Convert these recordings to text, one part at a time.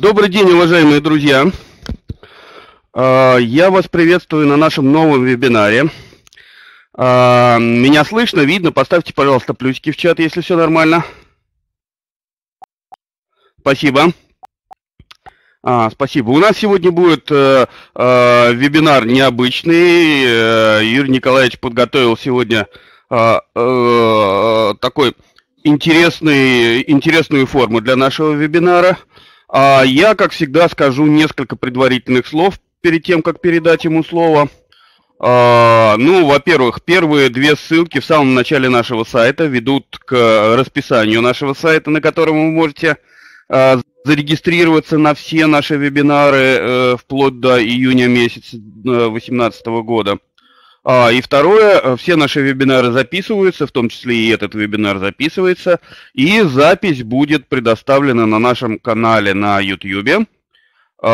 Добрый день, уважаемые друзья! Я вас приветствую на нашем новом вебинаре. Меня слышно, видно? Поставьте, пожалуйста, плюсики в чат, если все нормально. Спасибо. Спасибо. У нас сегодня будет вебинар необычный. Юрий Николаевич подготовил сегодня такой интересную форму для нашего вебинара. Я, как всегда, скажу несколько предварительных слов перед тем, как передать ему слово. Ну, во-первых, первые две ссылки в самом начале нашего сайта ведут к расписанию нашего сайта, на котором вы можете зарегистрироваться на все наши вебинары вплоть до июня месяца 2018 года. И второе, все наши вебинары записываются, в том числе и этот вебинар записывается, и запись будет предоставлена на нашем канале на YouTube. Вот,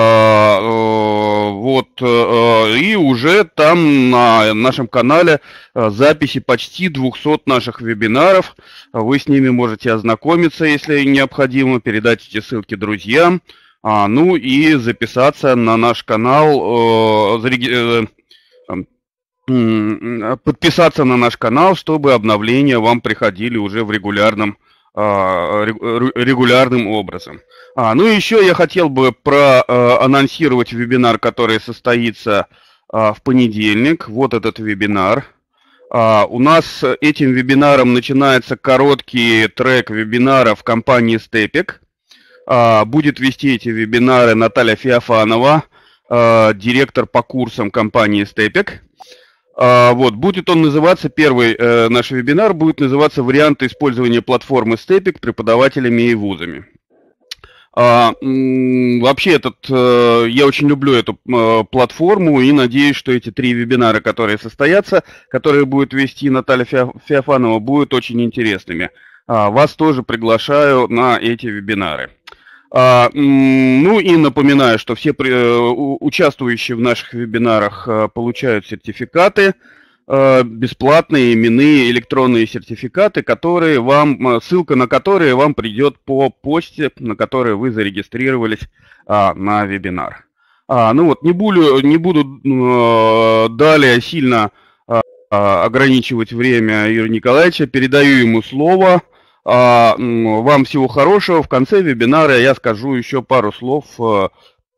и уже там на нашем канале записи почти 200 наших вебинаров. Вы с ними можете ознакомиться, если необходимо, передать эти ссылки друзьям, ну и записаться на наш канал, подписаться на наш канал, чтобы обновления вам приходили уже в регулярным образом. Ну и еще я хотел бы проанонсировать вебинар, который состоится в понедельник. Вот этот вебинар. У нас этим вебинаром начинается короткий трек вебинаров компании Stepik. Будет вести эти вебинары Наталья Феофанова, директор по курсам компании Stepik. Вот, будет он называться, первый наш вебинар будет называться «Варианты использования платформы Stepik преподавателями и вузами». Вообще, я очень люблю эту платформу и надеюсь, что эти три вебинара, которые состоятся, которые будет вести Наталья Феофанова, будут очень интересными. Вас тоже приглашаю на эти вебинары. Ну и напоминаю, что все участвующие в наших вебинарах получают сертификаты, бесплатные именные электронные сертификаты, которые вам, ссылка на которые вам придет по почте, на которой вы зарегистрировались на вебинар. Ну вот, не буду далее сильно ограничивать время Юрия Николаевича, передаю ему слово. Вам всего хорошего. В конце вебинара я скажу еще пару слов,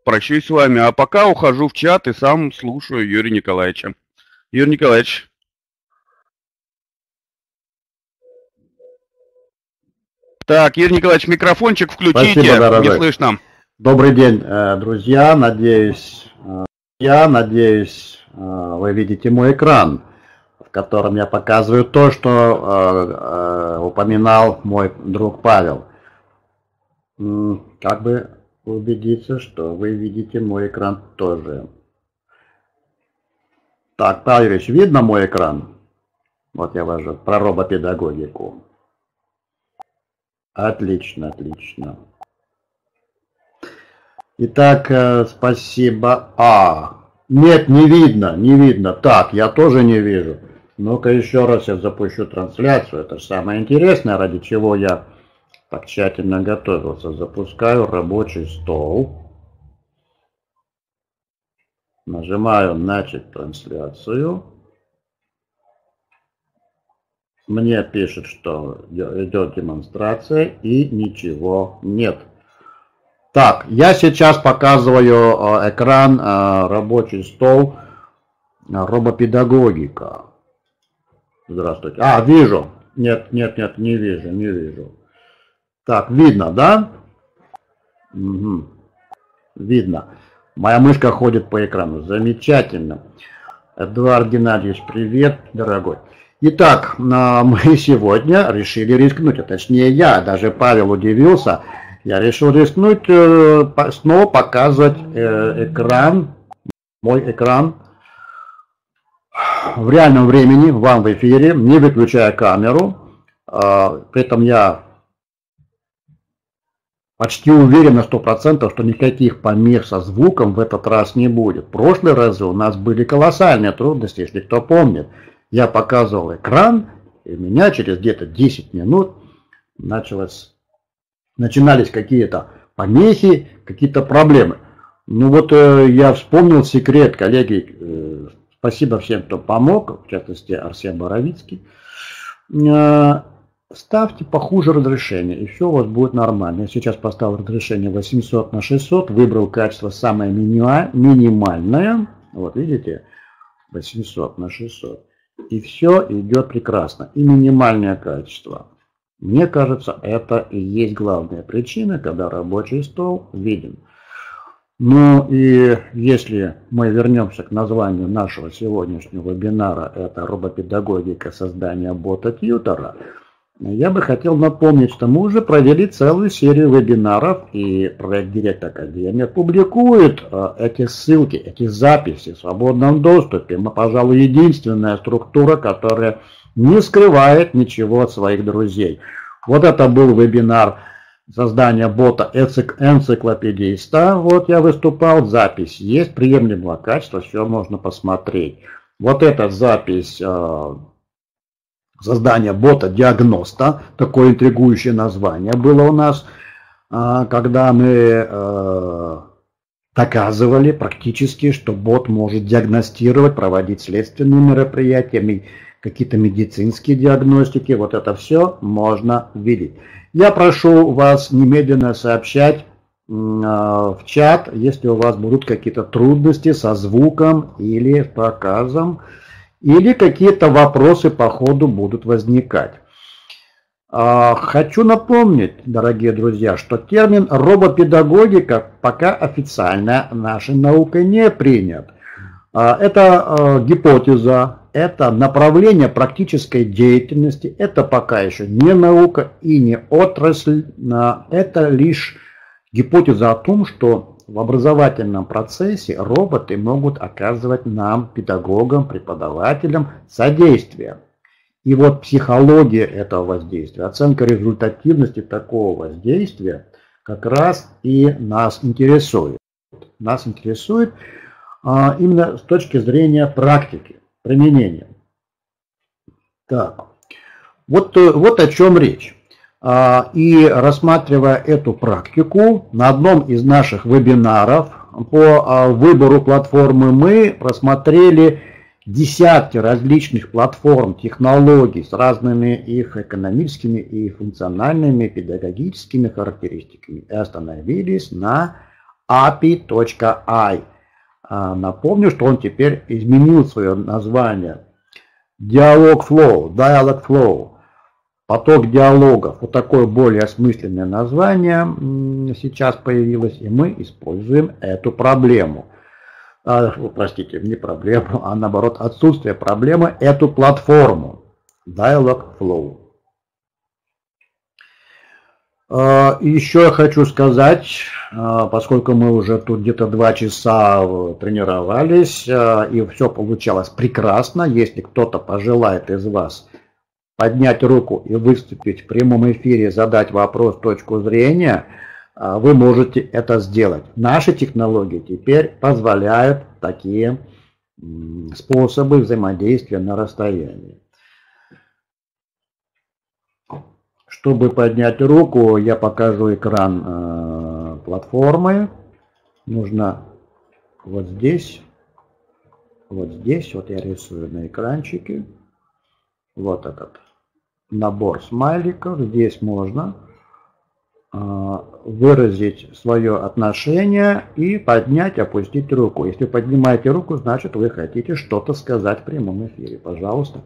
прощусь с вами. А пока ухожу в чат и сам слушаю Юрия Николаевича. Юрий Николаевич. Так, Юрий Николаевич, микрофончик включите. Спасибо, не слышно. Добрый день, друзья. Надеюсь, вы видите мой экран, в котором я показываю то, что упоминал мой друг Павел. Как бы убедиться, что вы видите мой экран тоже. Так, Павел Юрьевич, видно мой экран? Вот я вожу про робопедагогику. Отлично, отлично. Итак, спасибо. Нет, не видно. Так, я тоже не вижу. Ну-ка еще раз я запущу трансляцию, это же самое интересное, ради чего я так тщательно готовился. Запускаю рабочий стол. Нажимаю «Начать трансляцию». Мне пишет, что идет демонстрация и ничего нет. Так, я сейчас показываю экран, рабочий стол, робопедагогика. Здравствуйте. Вижу. Нет, не вижу. Так, видно, да? Угу. Видно. Моя мышка ходит по экрану. Замечательно. Эдуард Геннадьевич, привет, дорогой. Итак, мы сегодня решили рискнуть. А точнее, я, даже Павел удивился. Я решил рискнуть, снова показывать экран, мой экран. В реальном времени, вам в эфире, не выключая камеру. При этом я почти уверен на 100%, что никаких помех со звуком в этот раз не будет. В прошлые разы у нас были колоссальные трудности, если кто помнит. Я показывал экран, и у меня через где-то 10 минут начинались какие-то помехи, какие-то проблемы. Ну вот я вспомнил секрет, коллеги, спасибо всем, кто помог, в частности Арсен Боровицкий. Ставьте похуже разрешение, и все у вас будет нормально. Я сейчас поставил разрешение 800 на 600, выбрал качество самое минимальное. Вот видите, 800 на 600. И все идет прекрасно. И минимальное качество. Мне кажется, это и есть главная причина, когда рабочий стол виден. Ну и если мы вернемся к названию нашего сегодняшнего вебинара, это робопедагогика создания бота-тьютора, я бы хотел напомнить, что мы уже провели целую серию вебинаров, и проект Директ Академия публикует эти ссылки, эти записи в свободном доступе. Мы, пожалуй, единственная структура, которая не скрывает ничего от своих друзей. Вот это был вебинар создания бота энциклопедиста. Вот я выступал, запись есть, приемлемого качества, все можно посмотреть. Вот эта запись... Создание бота-диагноста, такое интригующее название было у нас, когда мы доказывали практически, что бот может диагностировать, проводить следственные мероприятия, какие-то медицинские диагностики, вот это все можно видеть. Я прошу вас немедленно сообщать в чат, если у вас будут какие-то трудности со звуком или показом, или какие-то вопросы по ходу будут возникать. Хочу напомнить, дорогие друзья, что термин робопедагогика пока официально нашей наукой не принят. Это гипотеза, это направление практической деятельности, это пока еще не наука и не отрасль, это лишь гипотеза о том, что в образовательном процессе роботы могут оказывать нам, педагогам, преподавателям, содействие. И вот психология этого воздействия, оценка результативности такого воздействия как раз и нас интересует. Нас интересует именно с точки зрения практики, применения. Так, вот о чем речь. И рассматривая эту практику, на одном из наших вебинаров по выбору платформы мы рассмотрели десятки различных платформ, технологий с разными их экономическими и функциональными, педагогическими характеристиками. И остановились на API.ai. Напомню, что он теперь изменил свое название. Dialogflow. Поток диалогов. Вот такое более осмысленное название сейчас появилось, и мы используем эту проблему. Простите, не проблему, а наоборот отсутствие проблемы, эту платформу. Dialogflow. Еще я хочу сказать, поскольку мы уже тут где-то 2 часа тренировались, и все получалось прекрасно, если кто-то пожелает из вас поднять руку и выступить в прямом эфире, задать вопрос, точку зрения, вы можете это сделать. Наши технологии теперь позволяют такие способы взаимодействия на расстоянии. Чтобы поднять руку, я покажу экран платформы. Нужно вот здесь, вот я рисую на экранчике, вот этот набор смайликов. Здесь можно выразить свое отношение и поднять, опустить руку. Если поднимаете руку, значит вы хотите что-то сказать в прямом эфире. Пожалуйста,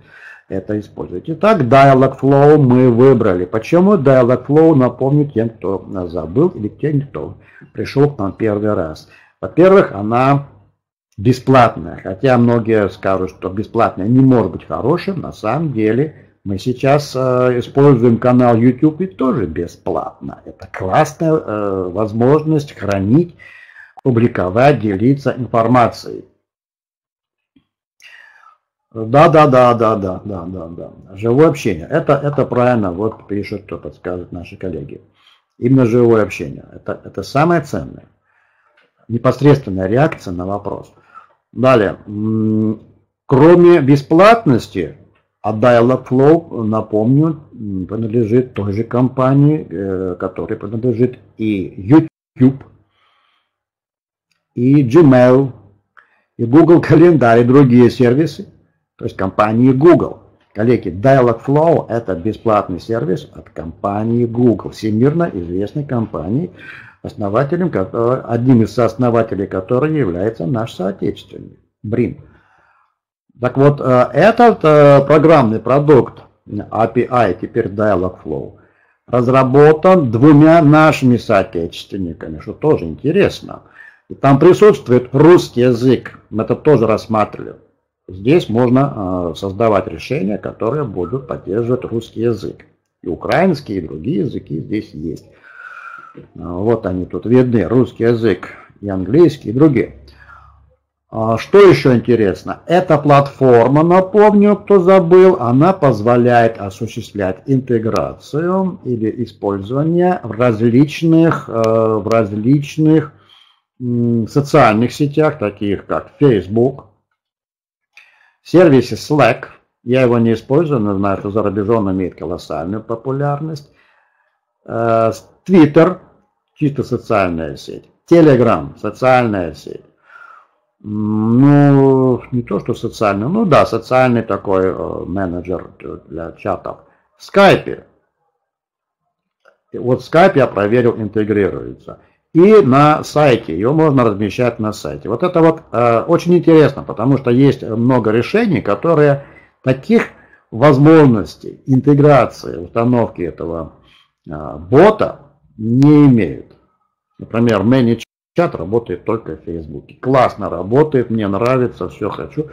это используйте. Итак, Dialogflow мы выбрали. Почему Dialogflow? Напомню тем, кто нас забыл или тем, кто пришел к нам первый раз. Во-первых, она бесплатная, хотя многие скажут, что бесплатная не может быть хорошим, на самом деле мы сейчас используем канал YouTube и тоже бесплатно. Это классная возможность хранить, публиковать, делиться информацией. Да. Живое общение. Это правильно, вот пишут, что подскажут наши коллеги. Именно живое общение. Это самое ценное. Непосредственная реакция на вопрос. Далее, кроме бесплатности, а Dialogflow, напомню, принадлежит той же компании, которой принадлежит и YouTube. YouTube, и Gmail, и Google календарь, и другие сервисы, то есть компании Google. Коллеги, Dialogflow – это бесплатный сервис от компании Google, всемирно известной компании, основателем, одним из сооснователей которой является наш соотечественник Брин. Так вот, этот программный продукт API, теперь Dialogflow, разработан двумя нашими соотечественниками, что тоже интересно. И там присутствует русский язык, мы это тоже рассматриваем. Здесь можно создавать решения, которые будут поддерживать русский язык. И украинский, и другие языки здесь есть. Вот они тут видны, русский язык, и английский, и другие. Что еще интересно? Эта платформа, напомню, кто забыл, она позволяет осуществлять интеграцию или использование в различных социальных сетях, таких как Facebook, сервисе Slack. Я его не использую, но знаю, что за рубежом имеет колоссальную популярность. Twitter, чисто социальная сеть. Telegram, социальная сеть. Ну, не то, что социальный, ну да, социальный такой менеджер для чатов. В Skype. Вот Skype я проверил, интегрируется. И на сайте, ее можно размещать на сайте. Вот это вот очень интересно, потому что есть много решений, которые таких возможностей интеграции, установки этого бота не имеют. Например, ManyChat работает только в Фейсбуке. Классно работает, мне нравится, все хочу.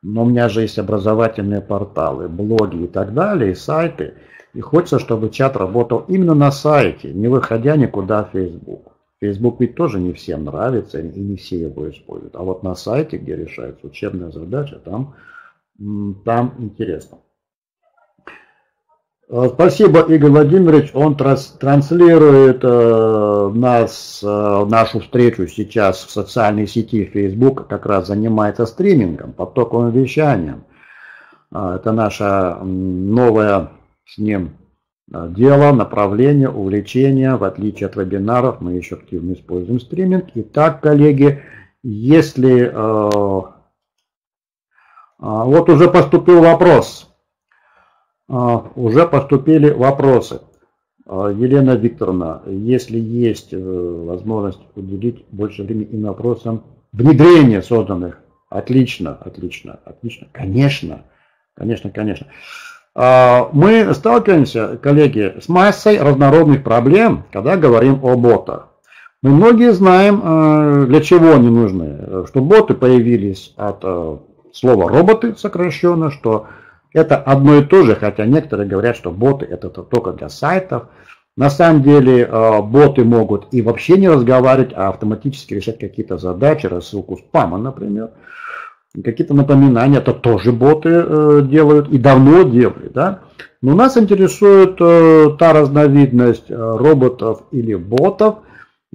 Но у меня же есть образовательные порталы, блоги и так далее, и сайты. И хочется, чтобы чат работал именно на сайте, не выходя никуда в Facebook. Facebook ведь тоже не всем нравится, и не все его используют. А вот на сайте, где решается учебная задача, там интересно. Спасибо, Игорь Владимирович. Он транслирует нашу встречу сейчас в социальной сети Facebook, как раз занимается стримингом, потоковым вещанием. Это наше новое с ним дело, направление, увлечение. В отличие от вебинаров, мы еще активно используем стриминг. Итак, коллеги, если... Вот уже поступил вопрос. Уже поступили вопросы. Елена Викторовна, если есть возможность уделить больше времени и вопросам внедрения созданных. Отлично, отлично, отлично. Конечно, конечно, конечно. Мы сталкиваемся, коллеги, с массой разнородных проблем, когда говорим о ботах. Мы многие знаем, для чего они нужны. Что боты появились от слова роботы, сокращенно, что это одно и то же, хотя некоторые говорят, что боты это только для сайтов. На самом деле боты могут и вообще не разговаривать, а автоматически решать какие-то задачи, рассылку спама, например. Какие-то напоминания, это тоже боты делают и давно делали. Да? Но нас интересует та разновидность роботов или ботов,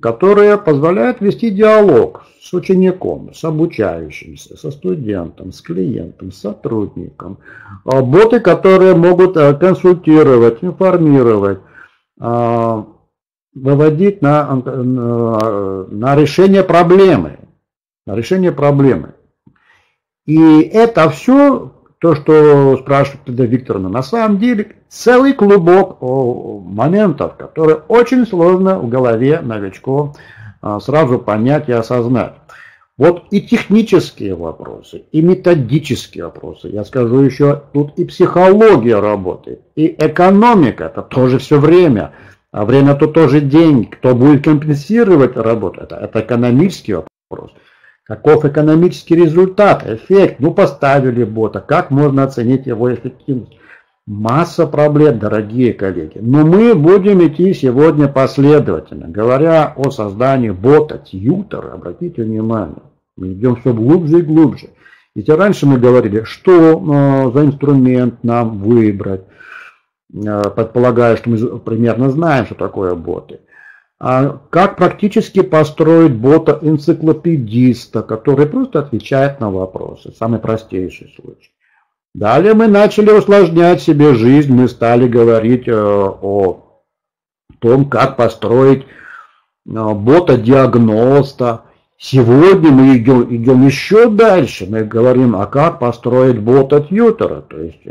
которые позволяют вести диалог с учеником, с обучающимся, со студентом, с клиентом, с сотрудником. Боты, которые могут консультировать, информировать, выводить на решение проблемы. На решение проблемы. И это все, то, что спрашивает Елена Викторовна, на самом деле целый клубок моментов, которые очень сложно в голове новичков сразу понять и осознать. Вот и технические вопросы, и методические вопросы. Я скажу еще, тут и психология работает, и экономика, это тоже все время. А время то тоже деньги. Кто будет компенсировать работу? Это экономический вопрос. Каков экономический результат, эффект? Ну, поставили бота, как можно оценить его эффективность? Масса проблем, дорогие коллеги. Но мы будем идти сегодня последовательно. Говоря о создании бота-тьютера, обратите внимание, мы идем все глубже и глубже. Ведь раньше мы говорили, что за инструмент нам выбрать, предполагая, что мы примерно знаем, что такое боты. Как практически построить бота-энциклопедиста, который просто отвечает на вопросы. Самый простейший случай. Далее мы начали усложнять себе жизнь, мы стали говорить о том, как построить бота-диагноста. Сегодня мы идем еще дальше. Мы говорим, а как построить бота-тьютера. То есть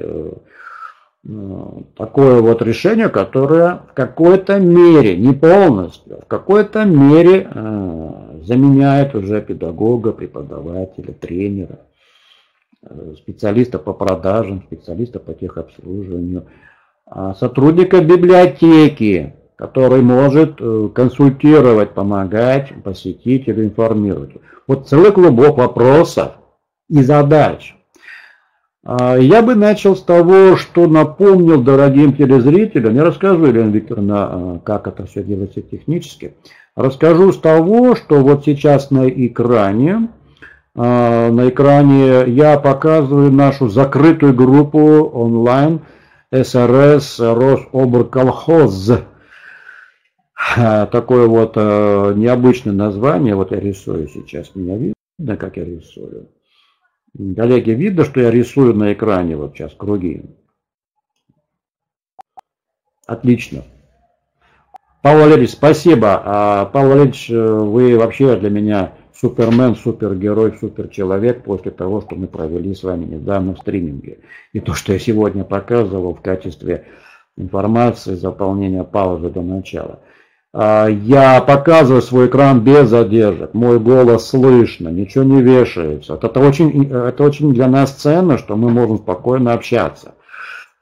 такое вот решение, которое в какой-то мере, не полностью, в какой-то мере заменяет уже педагога, преподавателя, тренера, специалиста по продажам, специалиста по техобслуживанию, сотрудника библиотеки, который может консультировать, помогать, посетителю, информировать. Вот целый клубок вопросов и задач. Я бы начал с того, что напомнил дорогим телезрителям. Я расскажу, Елена Викторовна, как это все делается технически. Расскажу с того, что вот сейчас на экране я показываю нашу закрытую группу онлайн СРС Рособрколхоз. Такое вот необычное название. Вот я рисую сейчас. Меня видно, как я рисую. Коллеги, видно, что я рисую на экране вот сейчас круги? Отлично. Павел Валерьевич, спасибо. Павел Валерьевич, вы вообще для меня супермен, супергерой, суперчеловек после того, что мы провели с вами недавно в стриминге. И то, что я сегодня показывал в качестве информации, заполнения паузы до начала. Я показываю свой экран без задержек, мой голос слышно, ничего не вешается. Это очень для нас ценно, что мы можем спокойно общаться.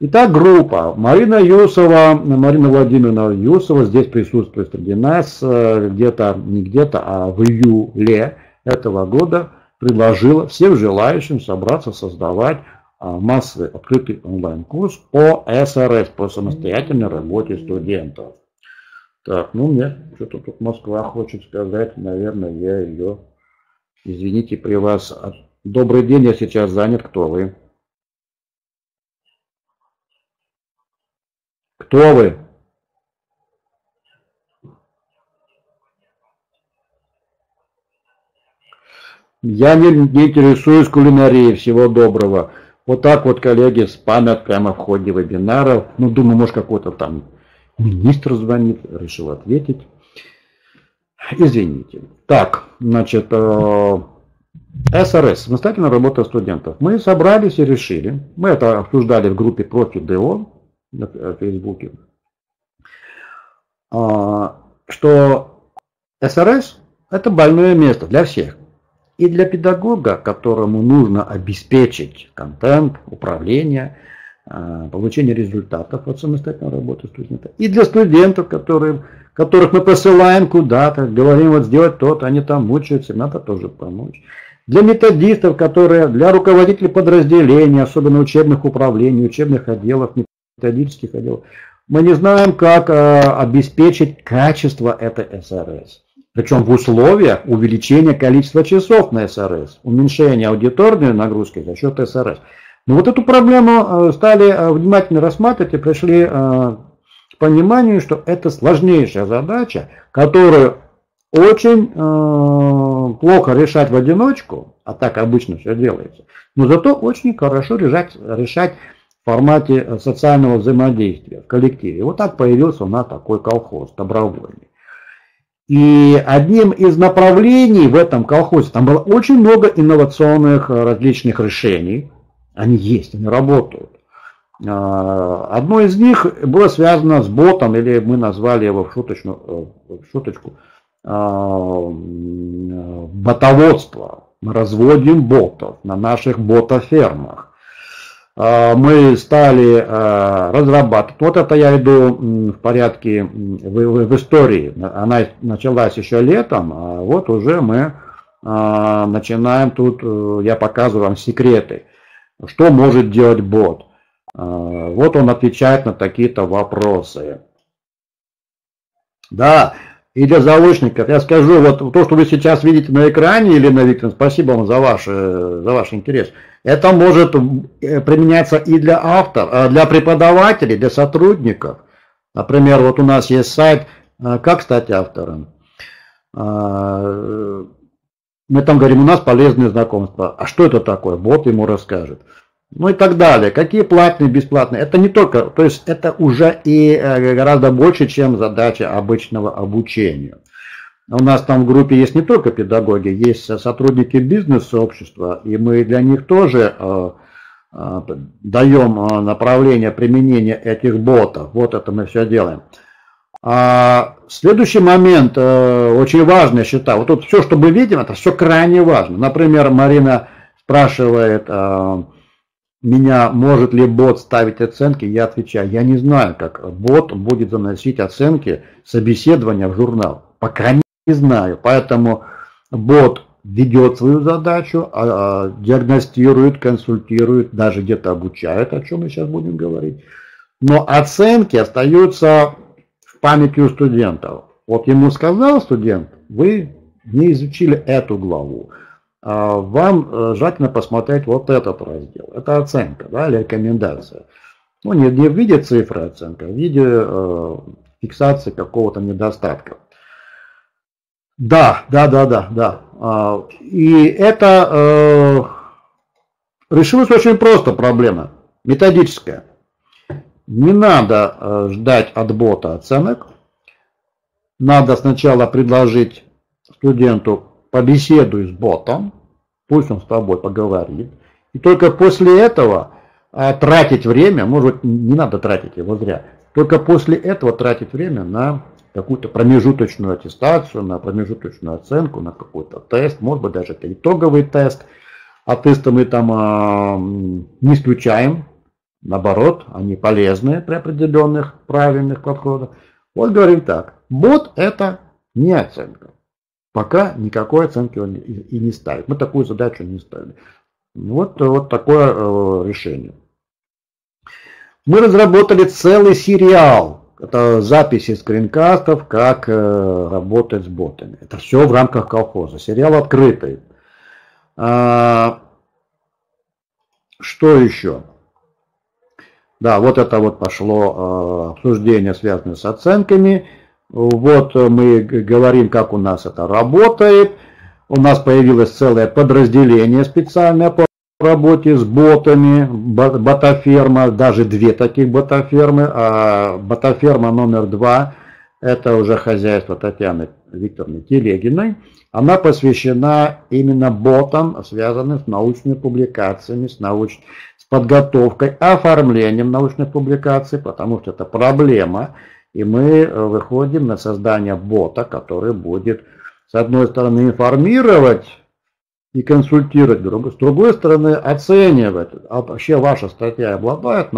Итак, группа. Марина Владимировна Юсова здесь присутствует среди нас где-то, не где-то, а в июле этого года предложила всем желающим собраться создавать массовый открытый онлайн-курс по СРС, по самостоятельной работе студентов. Так, ну мне что-то тут Москва хочет сказать, наверное, я ее, извините, при вас. Добрый день, я сейчас занят, кто вы? Кто вы? Я не интересуюсь кулинарией, всего доброго. Вот так вот, коллеги, спамят прямо в ходе вебинаров. Ну, думаю, может, какой-то там министр звонит, решил ответить. Извините. Так, значит, СРС, самостоятельная работа студентов. Мы собрались и решили, мы это обсуждали в группе Профи ДО на Фейсбуке, что СРС это больное место для всех. И для педагога, которому нужно обеспечить контент, управление, получение результатов от самостоятельной работы студента. И для студентов, которых мы посылаем куда-то, говорим, вот сделать то-то, они там мучаются, надо тоже помочь. Для методистов, для руководителей подразделений, особенно учебных управлений, учебных отделов, методических отделов. Мы не знаем, как обеспечить качество этой СРС. Причем в условиях увеличения количества часов на СРС, уменьшения аудиторной нагрузки за счет СРС. Но вот эту проблему стали внимательно рассматривать и пришли к пониманию, что это сложнейшая задача, которую очень плохо решать в одиночку, а так обычно все делается, но зато очень хорошо решать в формате социального взаимодействия в коллективе. Вот так появился у нас такой колхоз добровольный. И одним из направлений в этом колхозе, там было очень много инновационных различных решений. Они есть, они работают. Одно из них было связано с ботом, или мы назвали его в шуточку ботоводство. Мы разводим ботов на наших ботофермах. Мы стали разрабатывать, вот это я иду в порядке, в истории, она началась еще летом, а вот уже мы начинаем тут, я показываю вам секреты. Что может делать бот? Вот он отвечает на такие-то вопросы. Да, и для заочников, я скажу, вот то, что вы сейчас видите на экране, Елена Викторовна, спасибо вам за ваш интерес. Это может применяться и для автора, для преподавателей, для сотрудников. Например, вот у нас есть сайт «Как стать автором». Мы там говорим, у нас полезные знакомства. А что это такое? Бот ему расскажет. Ну и так далее. Какие платные, бесплатные. Это не только, то есть это уже и гораздо больше, чем задача обычного обучения. У нас там в группе есть не только педагоги, есть сотрудники бизнес-сообщества, и мы для них тоже даем направление применения этих ботов. Вот это мы все делаем. Следующий момент, очень важный, считаю. Вот тут все, что мы видим, это все крайне важно. Например, Марина спрашивает меня, может ли бот ставить оценки. Я отвечаю, я не знаю, как бот будет заносить оценки собеседования в журнал. Пока не знаю. Поэтому бот ведет свою задачу, диагностирует, консультирует, даже где-то обучает, о чем мы сейчас будем говорить. Но оценки остаются в памяти у студентов. Вот ему сказал студент, вы не изучили эту главу. Вам желательно посмотреть вот этот раздел. Это оценка, да, или рекомендация. Ну, не в виде цифры оценка, в виде фиксации какого-то недостатка. Да. И это решилась очень просто проблема, методическая. Не надо ждать от бота оценок. Надо сначала предложить студенту побеседуй с ботом, пусть он с тобой поговорит. И только после этого тратить время, может быть, не надо тратить его зря, только после этого тратить время на какую-то промежуточную аттестацию, на промежуточную оценку, на какой-то тест, может быть, даже это итоговый тест. А тесты мы там не исключаем, наоборот, они полезны при определенных правильных подходах. Вот говорим так, бот это не оценка. Пока никакой оценки он и не ставит. Мы такую задачу не ставили. Вот такое решение. Мы разработали целый сериал. Это записи скринкастов, как работать с ботами. Это все в рамках колхоза. Сериал открытый. Что еще? Да, вот это вот пошло обсуждение, связанное с оценками. Вот мы говорим, как у нас это работает. У нас появилось целое подразделение специальное по работе с ботами, ботаферма, даже две таких ботафермы. А ботаферма номер 2, это уже хозяйство Татьяны Викторовны Телегиной. Она посвящена именно ботам, связанным с научными публикациями, с подготовкой, оформлением научных публикаций, потому что это проблема. И мы выходим на создание бота, который будет, с одной стороны, информировать и консультировать друг, с другой стороны оценивать, а вообще ваша статья обладает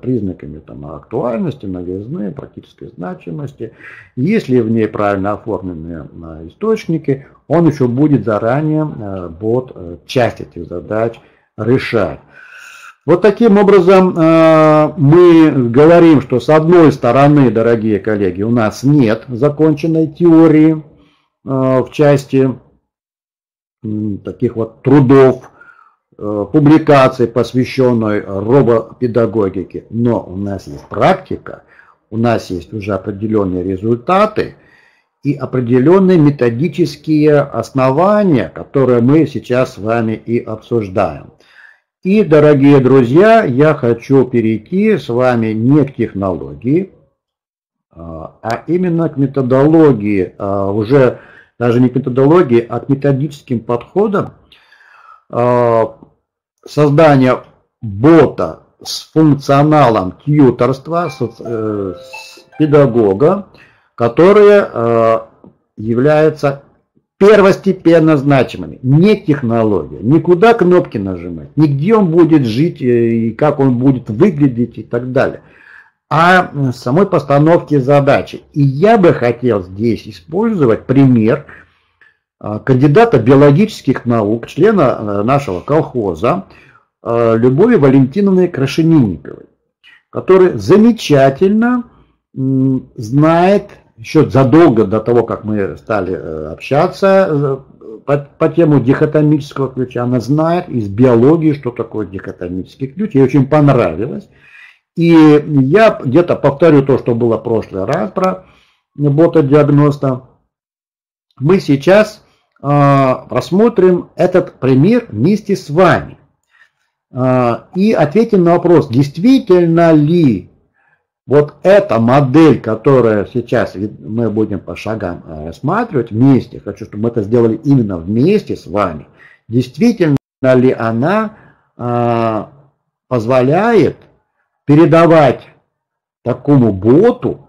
признаками актуальности, новизны, практической значимости. Если в ней правильно оформлены источники, он еще будет заранее бот часть этих задач решать. Вот таким образом мы говорим, что с одной стороны, дорогие коллеги, у нас нет законченной теории в части таких вот трудов, публикаций, посвященной робопедагогике. Но у нас есть практика, у нас есть уже определенные результаты и определенные методические основания, которые мы сейчас с вами и обсуждаем. И, дорогие друзья, я хочу перейти с вами не к технологии, а именно к методологии, уже даже не к методологии, а к методическим подходам создания бота с функционалом тьюторства, с педагога, которые являются первостепенно значимыми. Не технология, никуда кнопки нажимать, нигде он будет жить и как он будет выглядеть и так далее, а самой постановке задачи. И я бы хотел здесь использовать пример кандидата биологических наук, члена нашего колхоза Любови Валентиновны Крашенинниковой, который замечательно знает, еще задолго до того, как мы стали общаться по тему дихотомического ключа, она знает из биологии, что такое дихотомический ключ, ей очень понравилось. И я где-то повторю то, что было в прошлый раз про бота-диагноста. Мы сейчас рассмотрим этот пример вместе с вами и ответим на вопрос, действительно ли Вот эта модель, которая сейчас мы будем по шагам рассматривать вместе, хочу, чтобы мы это сделали именно вместе с вами, действительно ли она позволяет передавать такому боту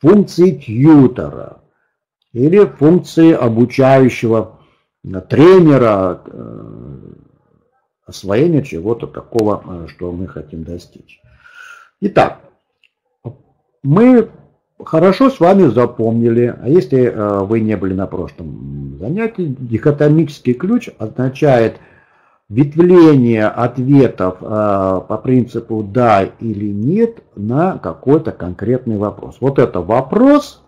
функции тьютера или функции обучающего тренера, освоения чего-то такого, что мы хотим достичь. Итак, мы хорошо с вами запомнили, а если вы не были на прошлом занятии, дихотомический ключ означает ветвление ответов по принципу «да» или «нет» на какой-то конкретный вопрос. Вот это вопрос,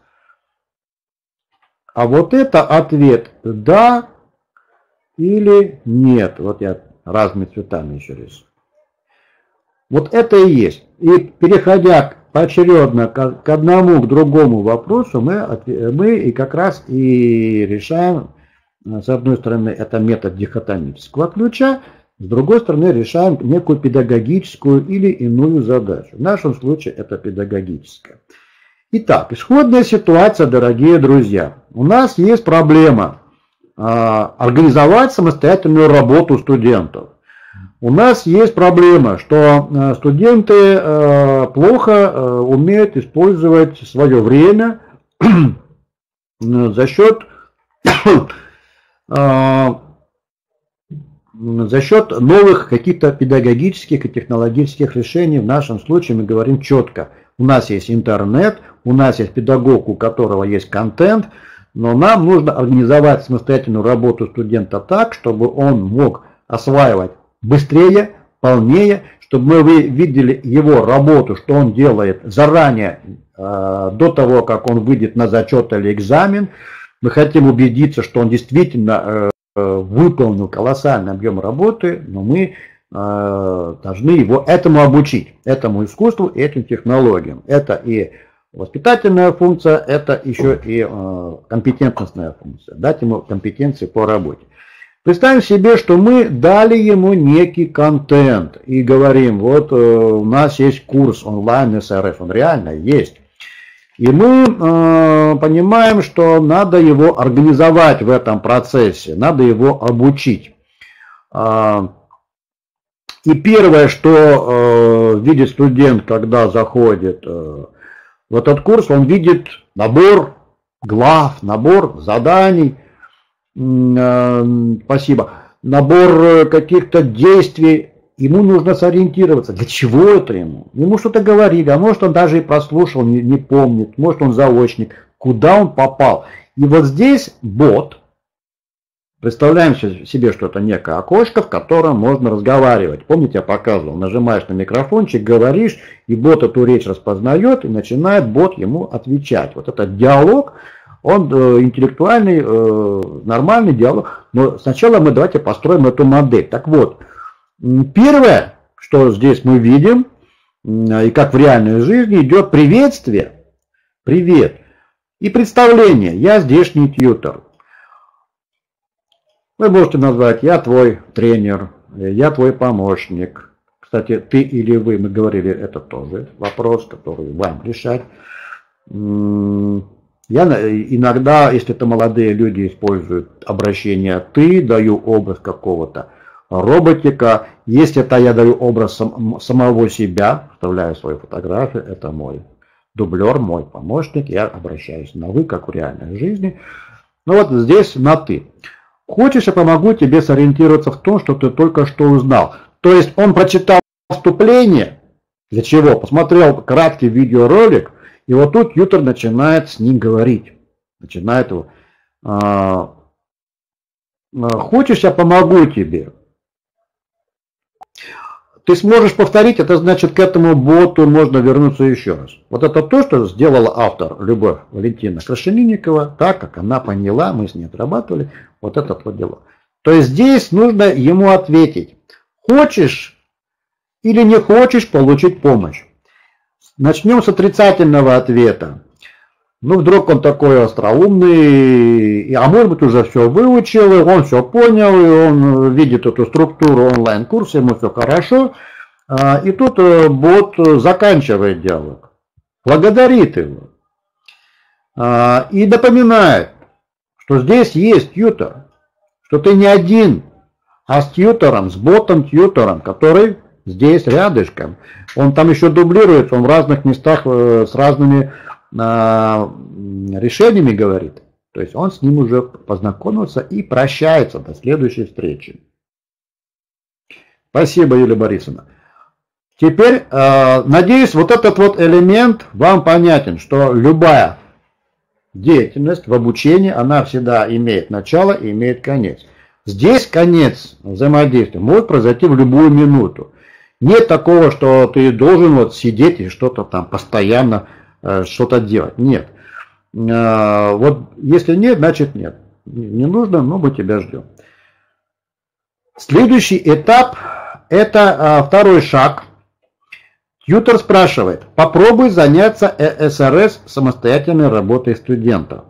а вот это ответ «да» или «нет». Вот я разными цветами еще рисую. Вот это и есть. И переходя поочередно к одному, к другому вопросу, мы и как раз и решаем, с одной стороны, это метод дихотомического ключа, с другой стороны, решаем некую педагогическую или иную задачу. В нашем случае это педагогическая. Итак, исходная ситуация, дорогие друзья. У нас есть проблема организовать самостоятельную работу студентов. У нас есть проблема, что студенты плохо умеют использовать свое время за счет новых каких-то педагогических и технологических решений. В нашем случае мы говорим четко. У нас есть интернет, у нас есть педагог, у которого есть контент, но нам нужно организовать самостоятельную работу студента так, чтобы он мог осваивать быстрее, полнее, чтобы мы видели его работу, что он делает заранее, до того, как он выйдет на зачет или экзамен. Мы хотим убедиться, что он действительно выполнил колоссальный объем работы, но мы должны его этому обучить, этому искусству, этим технологиям. Это и воспитательная функция, это еще и компетентностная функция. Дать ему компетенции по работе. Представим себе, что мы дали ему некий контент и говорим, вот у нас есть курс онлайн СРС, он реально есть. И мы понимаем, что надо его организовать в этом процессе, надо его обучить. И первое, что видит студент, когда заходит в этот курс, он видит набор глав, набор заданий, набор каких-то действий. Ему нужно сориентироваться, для чего это ему. Ему что-то говорили, а может он даже и прослушал, не помнит, может он заочник, куда он попал. И вот здесь бот, представляем себе, что это некое окошко, в котором можно разговаривать. Помните, я показывал, нажимаешь на микрофончик, говоришь, и бот эту речь распознает, и начинает бот ему отвечать. Вот этот диалог, он интеллектуальный, нормальный диалог, но сначала мы давайте построим эту модель. Так вот, первое, что здесь мы видим, и как в реальной жизни, идет приветствие, привет, и представление, я здешний тьютер. Вы можете назвать, я твой тренер, я твой помощник. Кстати, ты или вы, мы говорили, это тоже вопрос, который вам решать. Я иногда, если это молодые люди, используют обращение «ты», даю образ какого-то роботика. Если это я даю образ самого себя, вставляю свою фотографию, это мой дублер, мой помощник, я обращаюсь на «вы», как в реальной жизни. Ну вот здесь на «ты». Хочешь, я помогу тебе сориентироваться в том, что ты только что узнал. То есть он прочитал вступление, для чего? Посмотрел краткий видеоролик, и вот тут тьютер начинает с ним говорить. Начинает его. Хочешь, я помогу тебе. Ты сможешь повторить, это значит, к этому боту можно вернуться еще раз. Вот это то, что сделала автор Любовь Валентиновна Крашенинникова, так как она поняла, мы с ней отрабатывали, вот это вот дело. То есть здесь нужно ему ответить, хочешь или не хочешь получить помощь. Начнем с отрицательного ответа. Ну, вдруг он такой остроумный, а может быть уже все выучил, и он все понял, и он видит эту структуру онлайн-курса, ему все хорошо. И тут бот заканчивает диалог. благодарит его и напоминает, что здесь есть тьютер, что ты не один, а с тьютером, с ботом-тьютером, который здесь рядышком. Он там еще дублируется, он в разных местах с разными решениями говорит. То есть он с ним уже познакомился и прощается до следующей встречи. Спасибо, Юлия Борисовна. Теперь, надеюсь, вот этот вот элемент вам понятен, что любая деятельность в обучении, она всегда имеет начало и имеет конец. Здесь конец взаимодействия может произойти в любую минуту. Нет такого, что ты должен вот сидеть и что-то там постоянно что-то делать. Нет. Вот если нет, значит нет. Не нужно, но мы тебя ждем. Следующий этап, это второй шаг. Тьютер спрашивает, попробуй заняться СРС самостоятельной работой студента.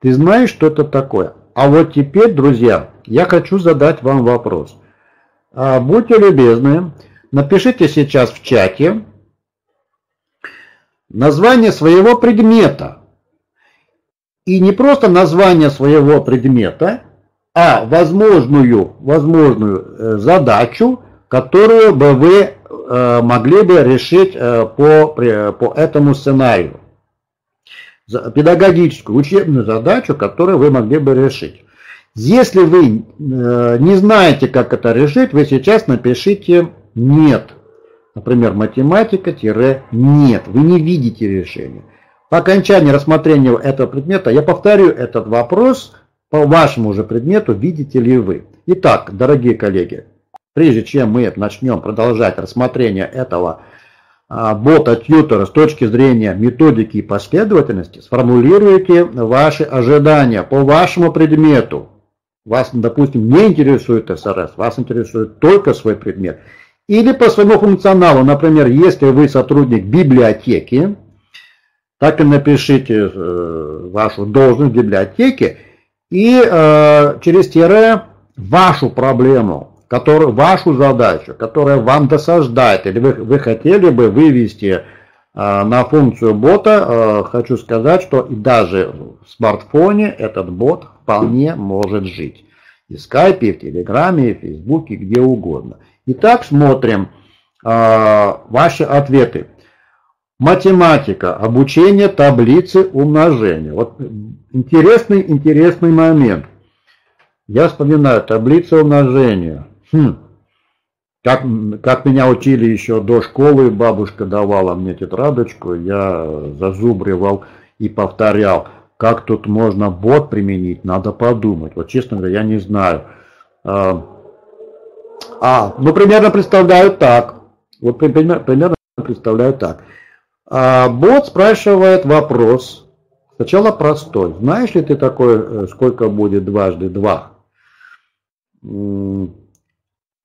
Ты знаешь, что это такое? А вот теперь, друзья, я хочу задать вам вопрос. Будьте любезны, напишите сейчас в чате название своего предмета. И не просто название своего предмета, а возможную задачу, которую бы вы могли бы решить по этому сценарию. Педагогическую, учебную задачу, которую вы могли бы решить. Если вы не знаете, как это решить, вы сейчас напишите «нет». Например, математика-нет. Вы не видите решения. По окончании рассмотрения этого предмета я повторю этот вопрос по вашему же предмету, видите ли вы. Итак, дорогие коллеги, прежде чем мы начнем продолжать рассмотрение этого бота-тьютера с точки зрения методики и последовательности, сформулируйте ваши ожидания по вашему предмету. Вас, допустим, не интересует СРС, вас интересует только свой предмет. Или по своему функционалу, например, если вы сотрудник библиотеки, так и напишите вашу должность в библиотеке и через тире вашу проблему, вашу задачу, которая вам досаждает, или вы хотели бы вывести на функцию бота. Хочу сказать, что и даже в смартфоне этот бот вполне может жить. И в Skype, и в Телеграме, и в Фейсбуке, где угодно. Итак, смотрим ваши ответы. Математика, обучение таблицы умножения. Вот интересный момент. Я вспоминаю таблицу умножения. Как меня учили еще до школы, бабушка давала мне тетрадочку, я зазубривал и повторял, как тут можно бот применить, надо подумать. Вот, честно говоря, я не знаю. Ну, примерно представляю так. Вот примерно представляю так. Бот спрашивает вопрос, сначала простой. Знаешь ли ты такое, сколько будет дважды два? В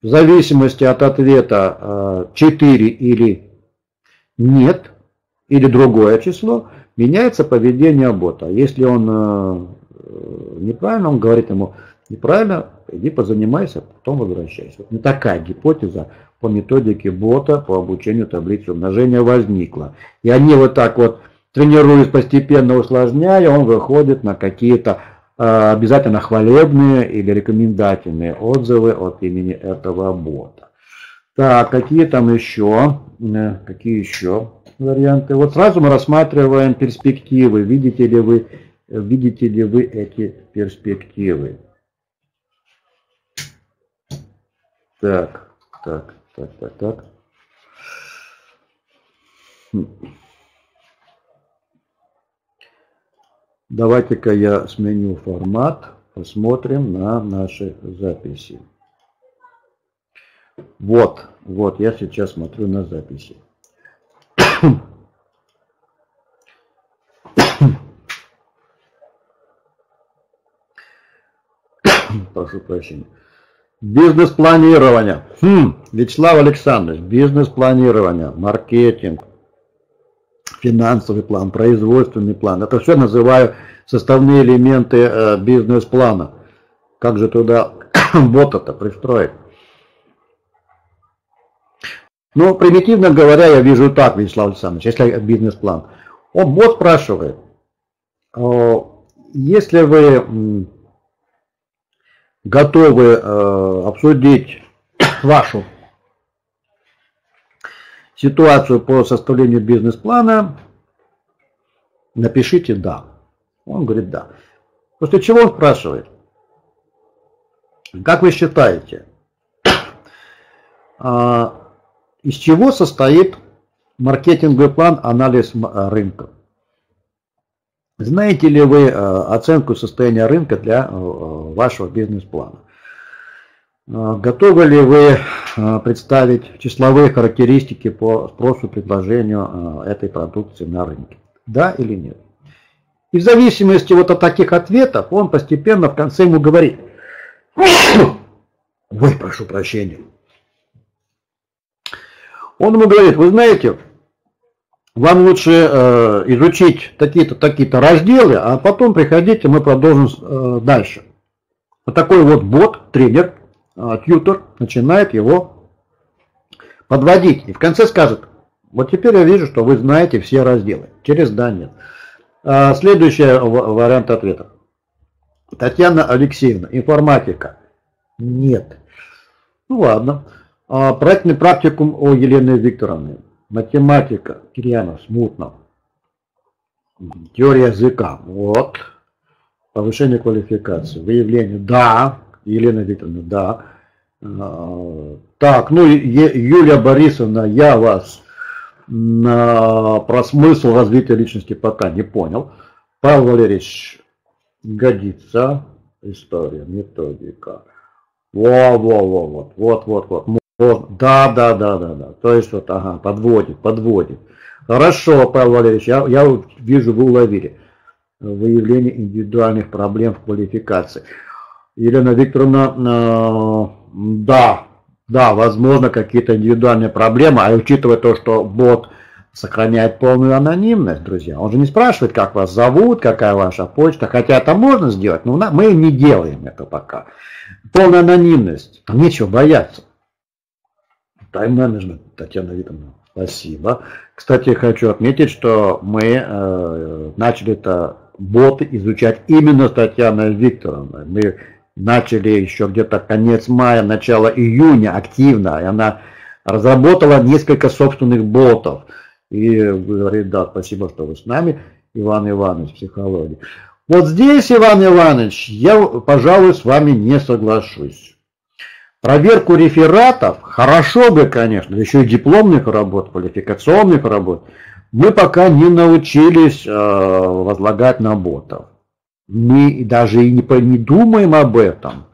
зависимости от ответа 4 или нет, или другое число, меняется поведение бота. Если он неправильно, он говорит ему неправильно, иди позанимайся, потом возвращайся. Вот не такая гипотеза по методике бота по обучению таблицы умножения возникла. И они вот так вот, тренируясь, постепенно усложняя, он выходит на какие-то обязательно хвалебные или рекомендательные отзывы от имени этого бота. Так, какие там еще? Какие еще варианты? Вот сразу мы рассматриваем перспективы. Видите ли вы эти перспективы? Так. Давайте-ка я сменю формат, посмотрим на наши записи. Вот, я сейчас смотрю на записи. Прошу прощения. Бизнес-планирование. Вячеслав Александрович, бизнес-планирование, маркетинг, финансовый план, производственный план. Это все называю составные элементы бизнес-плана. Как же туда бота-то пристроить? Но примитивно говоря, я вижу так, Вячеслав Александрович, если бизнес-план. Он вот спрашивает, если вы готовы обсудить вашу ситуацию по составлению бизнес-плана, напишите «да». Он говорит «да». После чего он спрашивает, как вы считаете, из чего состоит маркетинговый план, анализ рынка? Знаете ли вы оценку состояния рынка для вашего бизнес-плана? Готовы ли вы представить числовые характеристики по спросу и предложению этой продукции на рынке? Да или нет? И в зависимости вот от таких ответов он постепенно в конце ему говорит. Ой, прошу прощения. Он ему говорит, вы знаете, вам лучше изучить такие-то разделы, а потом приходите, мы продолжим дальше. Вот такой вот бот, тренер, тьютер начинает его подводить. И в конце скажет, вот теперь я вижу, что вы знаете все разделы. Через «да», «нет». Следующий вариант ответа. Татьяна Алексеевна, информатика. Нет. Ну ладно. Проектный практикум у Елены Викторовны. Математика. Кирьянов, смутно. Теория языка. Вот. Повышение квалификации. Выявление. Да. Елена Викторовна, да. Так, ну Юлия Борисовна, я вас про смысл развития личности пока не понял. Павел Валерьевич, годится. История, методика. Вот. Да. То есть вот, ага, подводит. Хорошо, Павел Валерьевич, я вижу, вы уловили. Выявление индивидуальных проблем в квалификации. Елена Викторовна, да, возможно, какие-то индивидуальные проблемы, а учитывая то, что бот сохраняет полную анонимность, друзья, он же не спрашивает, как вас зовут, какая ваша почта, хотя это можно сделать, но мы не делаем это пока. Полная анонимность, там нечего бояться. Тайм-менеджмент, Татьяна Викторовна, спасибо. Кстати, хочу отметить, что мы начали боты изучать именно с Татьяной Викторовной. Мы начали еще где-то конец мая, начало июня активно, и она разработала несколько собственных ботов. И говорит, да, спасибо, что вы с нами, Иван Иванович, психология. Вот здесь, Иван Иванович, я, пожалуй, с вами не соглашусь. Проверку рефератов, хорошо бы, конечно, еще и дипломных работ, квалификационных работ, мы пока не научились возлагать на ботов. Мы даже и не думаем об этом,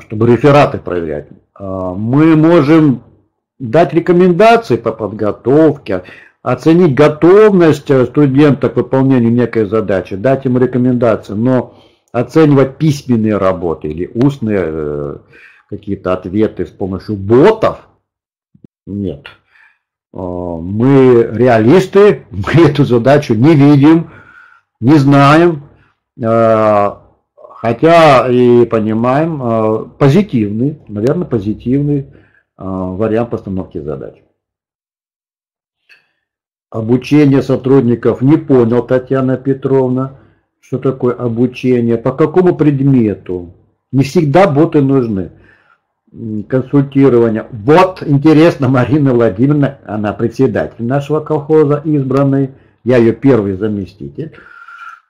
чтобы рефераты проверять. Мы можем дать рекомендации по подготовке, оценить готовность студента к выполнению некой задачи, дать им рекомендации, но оценивать письменные работы или устные какие-то ответы с помощью ботов? Нет. Мы реалисты, мы эту задачу не видим, не знаем, хотя и понимаем позитивный вариант постановки задач. Обучение сотрудников не понял, Татьяна Петровна, что такое обучение, по какому предмету. Не всегда боты нужны. Консультирование. Вот интересно, Марина Владимировна, она председатель нашего колхоза избранный, я ее первый заместитель.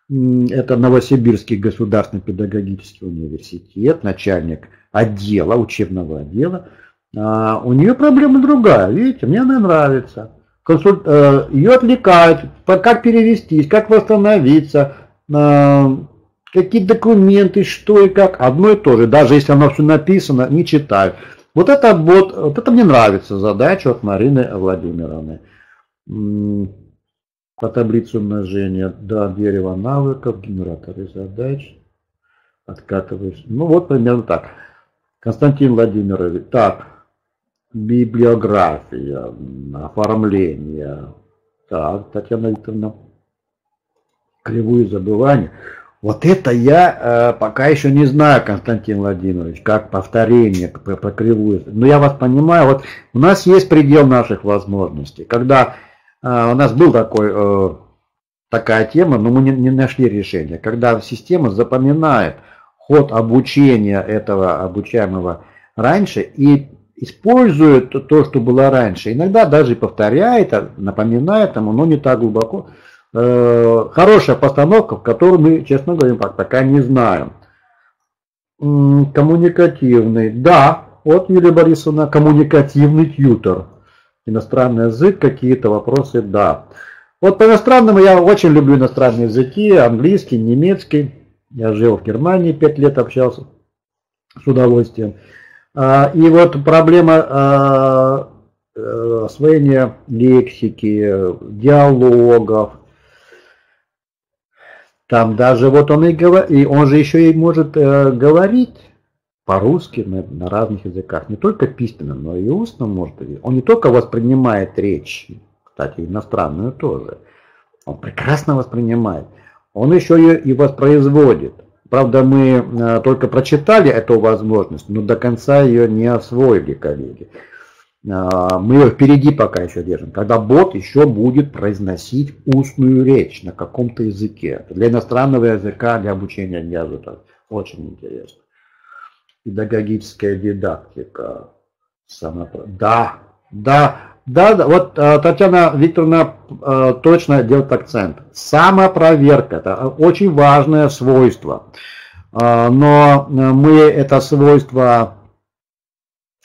Это Новосибирский государственный педагогический университет, начальник отдела, учебного отдела. У нее проблема другая, видите, мне она нравится. Ее отвлекают, как перевестись, как восстановиться, какие документы, что и как, одно и то же, даже если оно все написано, не читаю. Вот это мне нравится задача от Марины Владимировны. По таблице умножения, да, дерево навыков, генераторы задач, откатываюсь. Ну вот примерно так. Константин Владимирович, так, библиография, оформление, так, Татьяна Викторовна, кривую забывание. Вот это я пока еще не знаю, Константин Владимирович, как повторение, про кривую. Но я вас понимаю, вот у нас есть предел наших возможностей. Когда у нас был такая тема, но мы не нашли решения, когда система запоминает ход обучения этого обучаемого раньше и использует то, что было раньше. Иногда даже повторяет, напоминает ему, но не так глубоко. Хорошая постановка, в которой мы, честно говоря, пока не знаем. Коммуникативный. Да, вот Юлия Борисовна, коммуникативный тьютер. Иностранный язык, какие-то вопросы, да. Вот по иностранному я очень люблю иностранные языки, английский, немецкий. Я жил в Германии 5 лет, общался с удовольствием. И вот проблема освоения лексики, диалогов. Там даже вот он и говорит, и он же еще и может говорить по-русски на разных языках. Не только письменным, но и устным может. Он не только воспринимает речь. Кстати, иностранную тоже. Он прекрасно воспринимает. Он еще ее и воспроизводит. Правда, мы только прочитали эту возможность, но до конца ее не освоили, коллеги. Мы ее впереди пока еще держим. Когда бот еще будет произносить устную речь на каком-то языке. Для иностранного языка, для обучения языка. Очень интересно. Педагогическая дидактика. Да, вот Татьяна Викторовна точно делает акцент. Самопроверка – это очень важное свойство. Но мы это свойство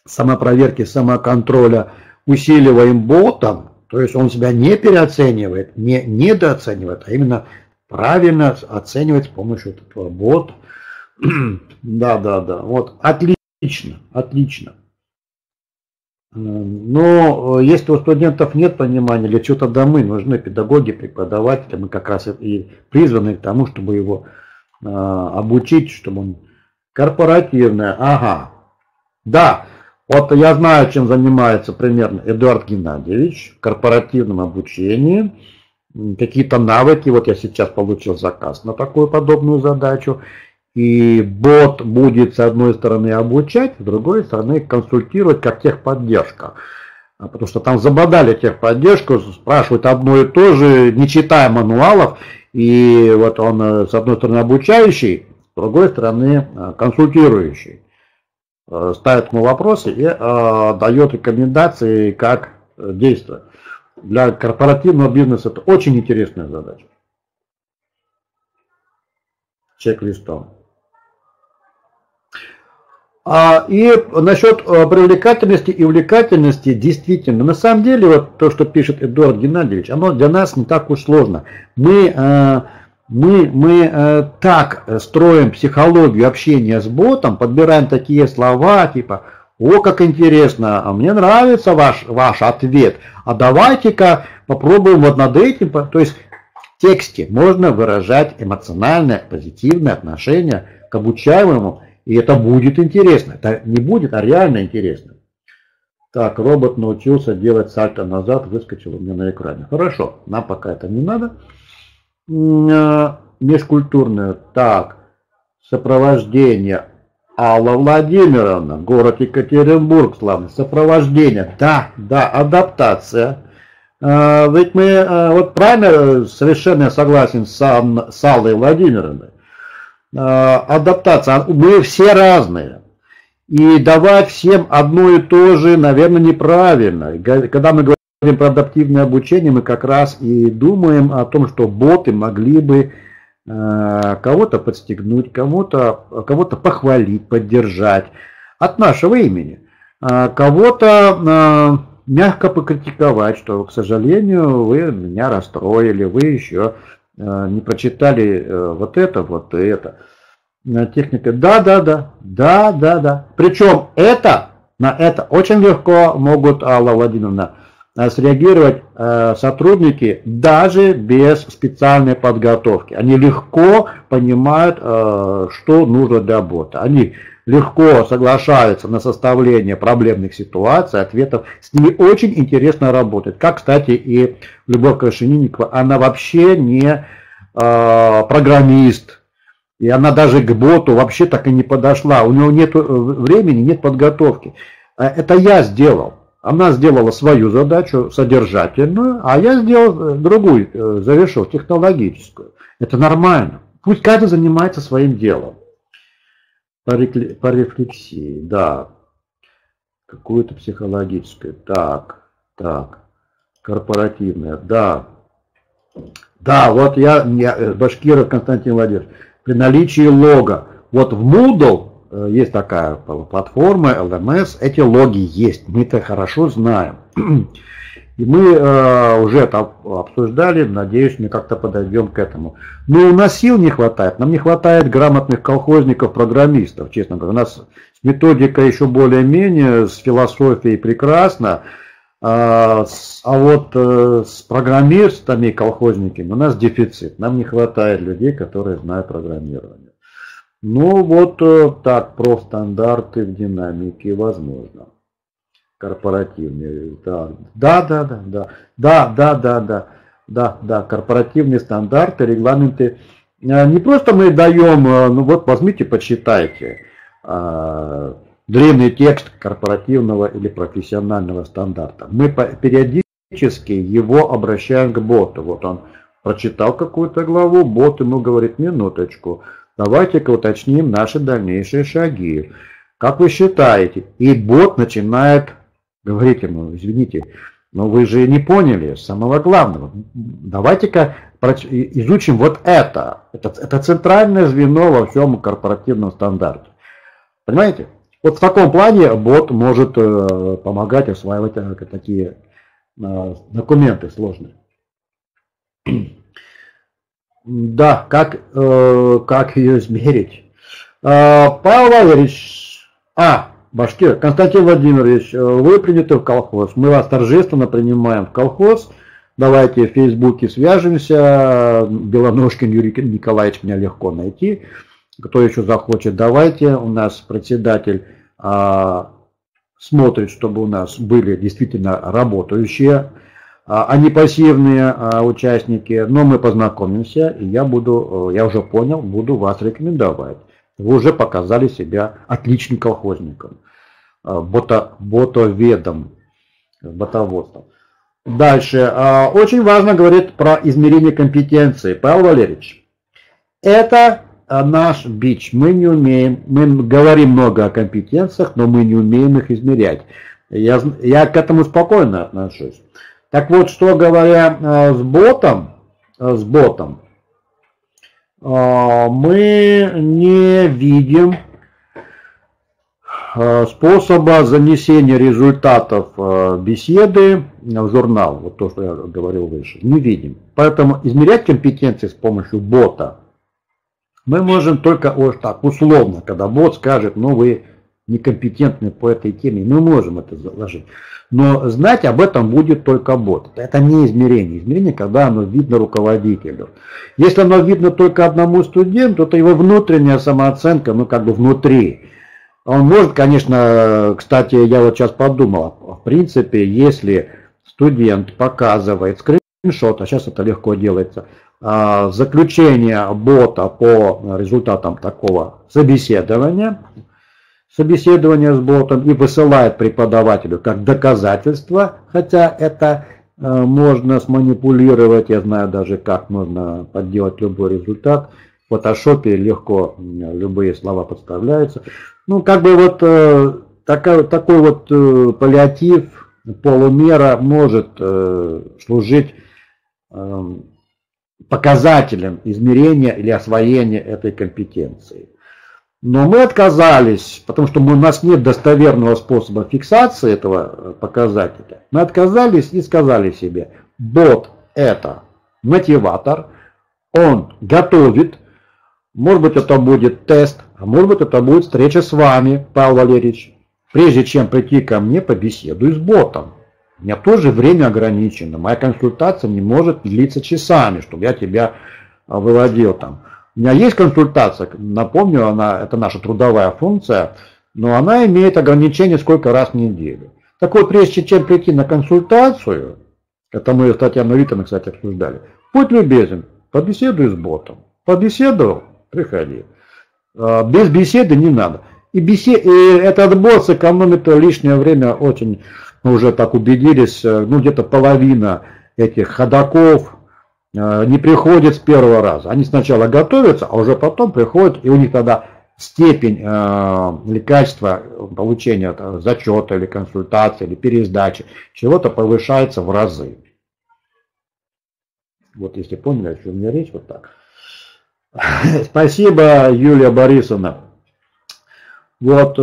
самопроверки, самоконтроля усиливаем ботом, то есть он себя не переоценивает, не недооценивает, а именно правильно оценивает с помощью этого бота. Да, вот отлично. Но если у студентов нет понимания, для чего тогда мы нужны педагоги, преподаватели, мы как раз и призваны к тому, чтобы его обучить, чтобы он корпоративное, да, вот я знаю, чем занимается примерно Эдуард Геннадьевич в корпоративном обучении, какие-то навыки, вот я сейчас получил заказ на такую подобную задачу. И бот будет с одной стороны обучать, с другой стороны консультировать как техподдержка. Потому что там забодали техподдержку, спрашивают одно и то же, не читая мануалов. И вот он с одной стороны обучающий, с другой стороны консультирующий. Ставит ему вопросы и дает рекомендации, как действовать. Для корпоративного бизнеса это очень интересная задача. Чек-листом. И насчет привлекательности и увлекательности, действительно, на самом деле, вот то, что пишет Эдуард Геннадьевич, оно для нас не так уж сложно. Мы так строим психологию общения с ботом, подбираем такие слова, типа, о, как интересно, мне нравится ваш ответ, а давайте-ка попробуем вот над этим, то есть в тексте можно выражать эмоциональное, позитивное отношение к обучаемому. И это будет интересно. Это не будет, а реально интересно. Так, робот научился делать сальто назад, выскочил у меня на экране. Хорошо, нам пока это не надо. Межкультурное. Так, сопровождение. Алла Владимировна, город Екатеринбург, славно. Сопровождение. Да, адаптация. Ведь мы, вот правильно, совершенно согласен с Аллой Владимировной. Адаптация. Мы все разные. И давать всем одно и то же, наверное, неправильно. Когда мы говорим про адаптивное обучение, мы как раз и думаем о том, что боты могли бы кого-то подстегнуть, кого-то похвалить, поддержать от нашего имени. Кого-то мягко покритиковать, что, к сожалению, вы меня расстроили, вы еще не прочитали вот это. Техника. Да. Причем на это очень легко могут, Алла Владимировна, среагировать сотрудники даже без специальной подготовки. Они легко понимают, что нужно для бота. Они легко соглашаются на составление проблемных ситуаций, ответов. С ними очень интересно работать. Как, кстати, и Любовь Крашенинникова, она вообще не программист. И она даже к боту вообще так и не подошла. У него нет времени, нет подготовки. Это я сделал. Она сделала свою задачу содержательную, а я сделал другую, завершил технологическую. Это нормально. Пусть каждый занимается своим делом. По рефлексии, да. Какую-то психологическую. Так. Корпоративная, да. Да, вот я Башкиров Константин Владимирович. При наличии лога. Вот в Moodle есть такая платформа, LMS, эти логи есть, мы это хорошо знаем. И мы уже это обсуждали, надеюсь, мы как-то подойдем к этому. Но у нас сил не хватает, нам не хватает грамотных колхозников-программистов, честно говоря. У нас с методикой еще более-менее, с философией прекрасно, а вот с программистами и колхозниками у нас дефицит. Нам не хватает людей, которые знают программирование. Ну вот так, профстандарты в динамике возможно. Корпоративные. Да, корпоративные стандарты, регламенты. Не просто мы даем, ну вот возьмите, почитайте. Длинный текст корпоративного или профессионального стандарта. Мы периодически его обращаем к боту. Вот он прочитал какую-то главу, бот ему говорит, минуточку, давайте-ка уточним наши дальнейшие шаги. Как вы считаете? И бот начинает говорить ему, извините, но вы же не поняли самого главного. Давайте-ка изучим вот это. Это центральное звено во всем корпоративном стандарте. Понимаете? Вот в таком плане бот может помогать осваивать такие документы сложные. Да, как ее измерить? Павел Валерьевич, Башкир, Константин Владимирович, вы приняты в колхоз. Мы вас торжественно принимаем в колхоз. Давайте в Фейсбуке свяжемся. Белоножкин Юрий Николаевич, меня легко найти. Кто еще захочет, давайте. У нас председатель смотрит, чтобы у нас были действительно работающие, а не пассивные участники. Но мы познакомимся, и я уже понял, буду вас рекомендовать. Вы уже показали себя отличным колхозником, ботоводством. Дальше. Очень важно говорить про измерение компетенции. Павел Валерьевич, это наш бич. Мы не умеем, мы говорим много о компетенциях, но мы не умеем их измерять. Я к этому спокойно отношусь. Так вот, что говоря с ботом, мы не видим способа занесения результатов беседы в журнал. Вот то, что я говорил выше. Не видим. Поэтому измерять компетенции с помощью бота мы можем только вот так, условно, когда бот скажет, ну вы некомпетентны по этой теме, мы можем это заложить. Но знать об этом будет только бот. Это не измерение. Измерение, когда оно видно руководителю. Если оно видно только одному студенту, то его внутренняя самооценка, ну как бы внутри. Он может, конечно, кстати, я вот сейчас подумал, в принципе, если студент показывает скриншот, а сейчас это легко делается, заключение бота по результатам такого собеседования с ботом и высылает преподавателю как доказательство, хотя это можно сманипулировать, я знаю даже как можно подделать любой результат, в фотошопе легко любые слова подставляются. Ну как бы вот такой вот паллиатив, полумера может служить показателем измерения или освоения этой компетенции. Но мы отказались, потому что у нас нет достоверного способа фиксации этого показателя. Мы отказались и сказали себе, бот это мотиватор, он готовит, может быть это будет тест, а может быть это будет встреча с вами, Павел Валерьевич. Прежде чем прийти ко мне, побеседуй с ботом. У меня тоже время ограничено. Моя консультация не может длиться часами, чтобы я тебя выводил там. У меня есть консультация, напомню, это наша трудовая функция, но она имеет ограничение сколько раз в неделю. Так вот, прежде чем прийти на консультацию, это мы с Татьяной Викторовной, кстати, обсуждали, будь любезен, побеседуй с ботом. Побеседовал, приходи. Без беседы не надо. И этот бот сэкономит лишнее время очень, мы уже так убедились, ну где-то половина этих ходоков не приходит с первого раза. Они сначала готовятся, а уже потом приходят, и у них тогда степень или качество получения зачета, или консультации, или пересдачи чего-то повышается в разы. Вот если поняли, о чем я речь, вот так. Спасибо, Юлия Борисовна. Вот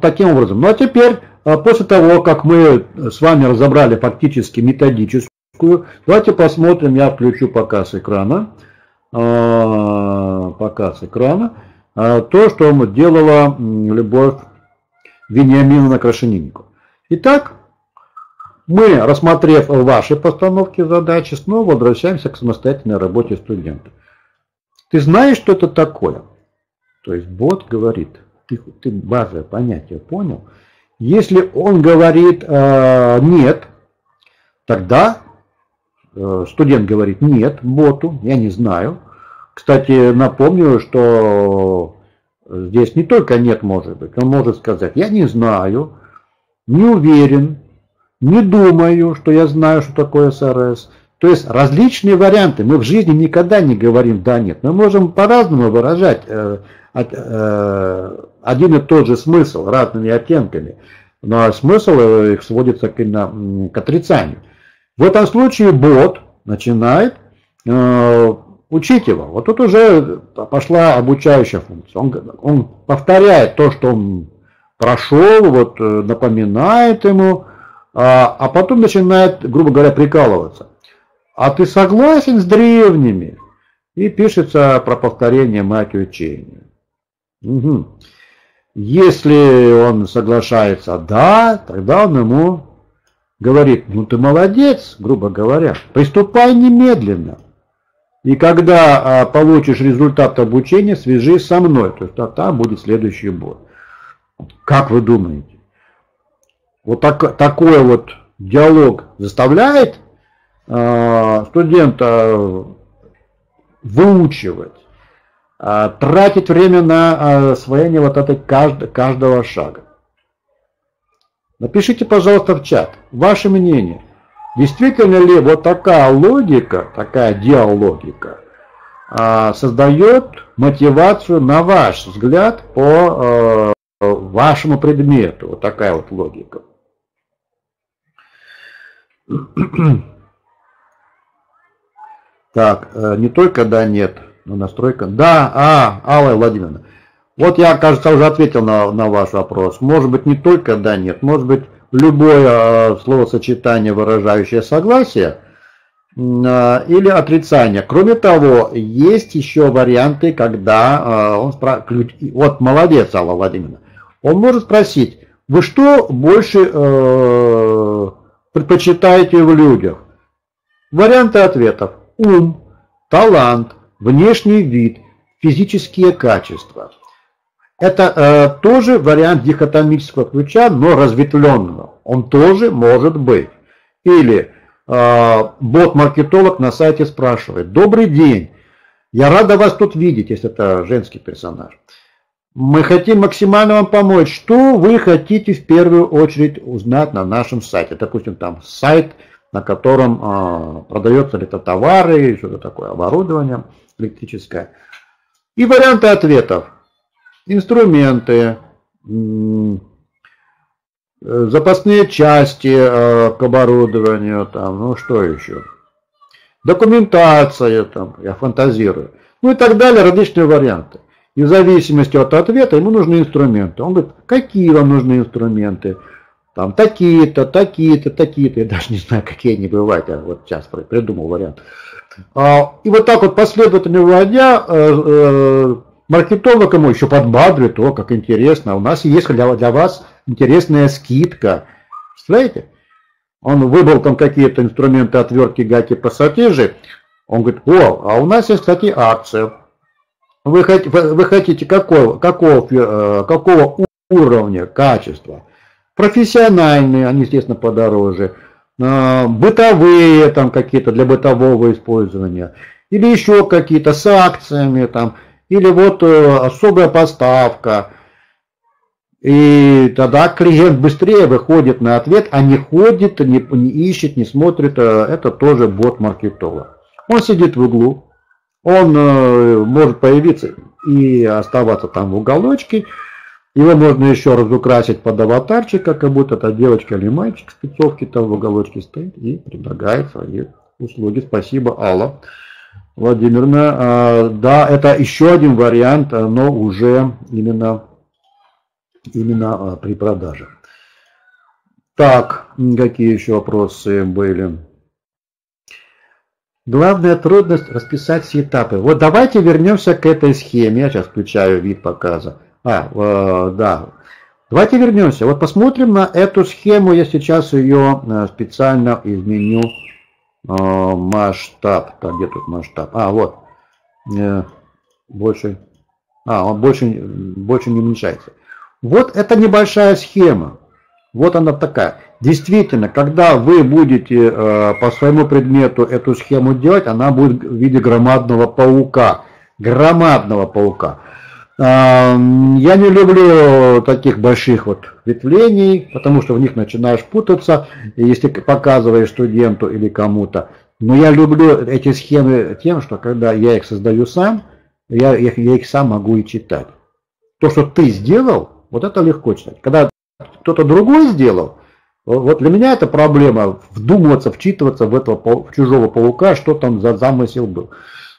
таким образом. Ну а теперь, после того, как мы с вами разобрали фактически методическую, давайте посмотрим, я включу показ экрана, то, что делала Любовь Валентиновна Крашенинникова. Итак, мы, рассмотрев ваши постановки задачи, снова возвращаемся к самостоятельной работе студента. Ты знаешь, что это такое? То есть бот говорит, ты базовое понятие понял. Если он говорит нет, тогда студент говорит нет боту, я не знаю. Кстати, напомню, что здесь не только нет может быть, он может сказать я не знаю, не уверен, не думаю, что я знаю, что такое СРС. То есть различные варианты. Мы в жизни никогда не говорим да, нет. Мы можем по-разному выражать один и тот же смысл разными оттенками. Но смысл их сводится к отрицанию. В этом случае бот начинает учить его. Вот тут уже пошла обучающая функция. Он повторяет то, что он прошел, вот, напоминает ему, а потом начинает, грубо говоря, прикалываться. А ты согласен с древними? И пишется про повторение мать учения. Угу. Если он соглашается «да», тогда он ему говорит, ну ты молодец, грубо говоря, приступай немедленно. И когда получишь результат обучения, свяжись со мной. То есть там будет следующий бой. Как вы думаете? Вот такой вот диалог заставляет студента выучивать, тратить время на освоение вот этой каждого шага. Напишите, пожалуйста, в чат ваше мнение. Действительно ли вот такая логика, такая диалогика создает мотивацию, на ваш взгляд, по вашему предмету? Вот такая вот логика. Так, не только да, нет, но настройка. Да, Алла Владимировна. Вот я, кажется, уже ответил на ваш вопрос. Может быть, не только да, нет. Может быть, любое словосочетание, выражающее согласие или отрицание. Кроме того, есть еще варианты, когда он спрашивает. Вот, молодец, Алла Владимировна. Он может спросить, вы что больше предпочитаете в людях? Варианты ответов. Ум, талант, внешний вид, физические качества. Это тоже вариант дихотомического ключа, но разветвленного. Он тоже может быть. Или бот-маркетолог на сайте спрашивает. Добрый день, я рада вас тут видеть, если это женский персонаж. Мы хотим максимально вам помочь. Что вы хотите в первую очередь узнать на нашем сайте? Допустим, там сайт, на котором продается ли это товары, что-то такое, оборудование электрическое. И варианты ответов. Инструменты, запасные части к оборудованию, там, ну что еще. Документация, там, я фантазирую. Ну и так далее, различные варианты. И в зависимости от ответа ему нужны инструменты. Он говорит, какие вам нужны инструменты? Там такие-то, такие-то, такие-то, я даже не знаю, какие они бывают, я вот сейчас придумал вариант. И вот так вот последовательно вводя, маркетолог ему еще подбадривает, о, как интересно, у нас есть для вас интересная скидка. Представляете? Он выбрал там какие-то инструменты, отвертки, гайки, пассатижи, он говорит, о, а у нас есть, кстати, акция. Вы хотите какого уровня, качества? Профессиональные, они, естественно, подороже, бытовые, там какие-то для бытового использования, или еще какие-то с акциями, там, или вот особая поставка. И тогда клиент быстрее выходит на ответ, а не ходит, не ищет, не смотрит. Это тоже бот-маркетолог. Он сидит в углу, он может появиться и оставаться там в уголочке. Его можно еще разукрасить под аватарчик, как будто это девочка или мальчик в спецовке там в уголочке стоит и предлагает свои услуги. Спасибо, Алла Владимировна. Да, это еще один вариант, но уже именно при продаже. Так, какие еще вопросы были? Главная трудность — расписать все этапы. Вот давайте вернемся к этой схеме. Я сейчас включаю вид показа. Да. Давайте вернемся. Вот посмотрим на эту схему. Я сейчас ее специально изменю масштаб. Так, где тут масштаб? Вот. Больше. Он больше не уменьшается. Вот это небольшая схема. Вот она такая. Действительно, когда вы будете по своему предмету эту схему делать, она будет в виде громадного паука. Громадного паука. Я не люблю таких больших вот ветвлений, потому что в них начинаешь путаться, если показываешь студенту или кому-то. Но я люблю эти схемы тем, что когда я их создаю сам, я их сам могу и читать. То, что ты сделал, вот это легко читать. Когда кто-то другой сделал, вот для меня это проблема — вдумываться, вчитываться в чужого паука, что там за замысел был.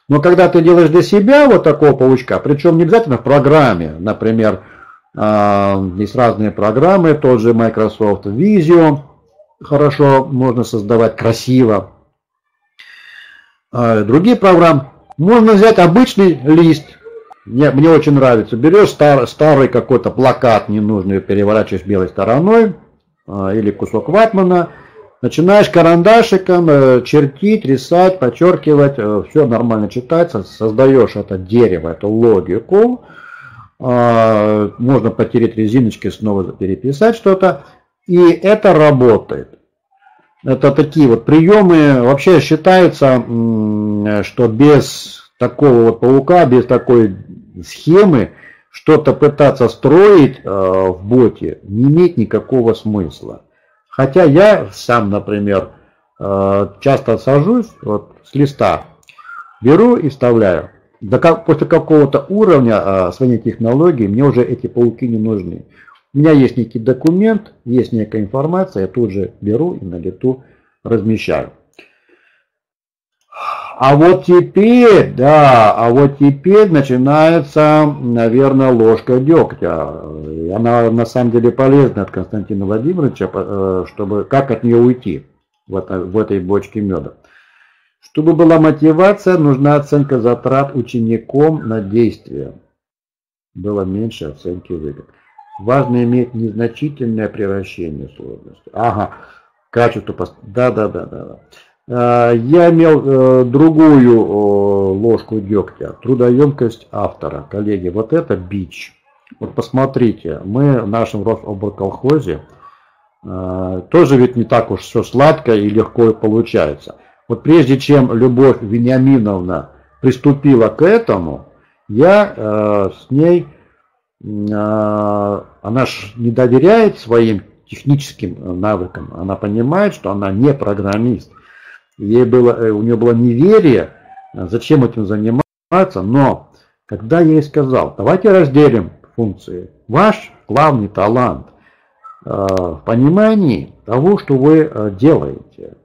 Но когда ты делаешь для себя вот такого паучка, причем не обязательно в программе, например, есть разные программы, тот же Microsoft Visio, хорошо можно создавать, красиво. Другие программы, можно взять обычный лист. Мне очень нравится. Берешь старый какой-то плакат ненужный, переворачиваешь белой стороной, или кусок ватмана, начинаешь карандашиком чертить, рисать, подчеркивать, все нормально читается, создаешь это дерево, эту логику. Можно потереть резиночки, снова переписать что-то, и это работает. Это такие вот приемы. Вообще считается, что без такого вот паука, без такой схемы что-то пытаться строить в боте не имеет никакого смысла. Хотя я сам, например, часто сажусь вот с листа, беру и вставляю. После какого-то уровня своей технологии мне уже эти пауки не нужны. У меня есть некий документ, есть некая информация, я тут же беру и на лету размещаю. А вот теперь начинается, наверное, ложка дегтя. Она на самом деле полезна от Константина Владимировича, чтобы как от нее уйти в этой бочке меда. Чтобы была мотивация, нужна оценка затрат учеником на действие. Было меньше оценки выгод. Важно иметь незначительное превращение сложности. Ага, качество. Да. Я имел другую ложку дегтя. Трудоемкость автора. Коллеги, вот это бич. Вот посмотрите, мы в нашем Рособрколхозе тоже ведь не так уж все сладко и легко получается. Вот прежде чем Любовь Вениаминовна приступила к этому, я с ней, она ж не доверяет своим техническим навыкам. Она понимает, что она не программист. У нее было неверие, зачем этим заниматься, но когда я ей сказал: давайте разделим функции. Ваш главный талант в понимании того, что вы делаете.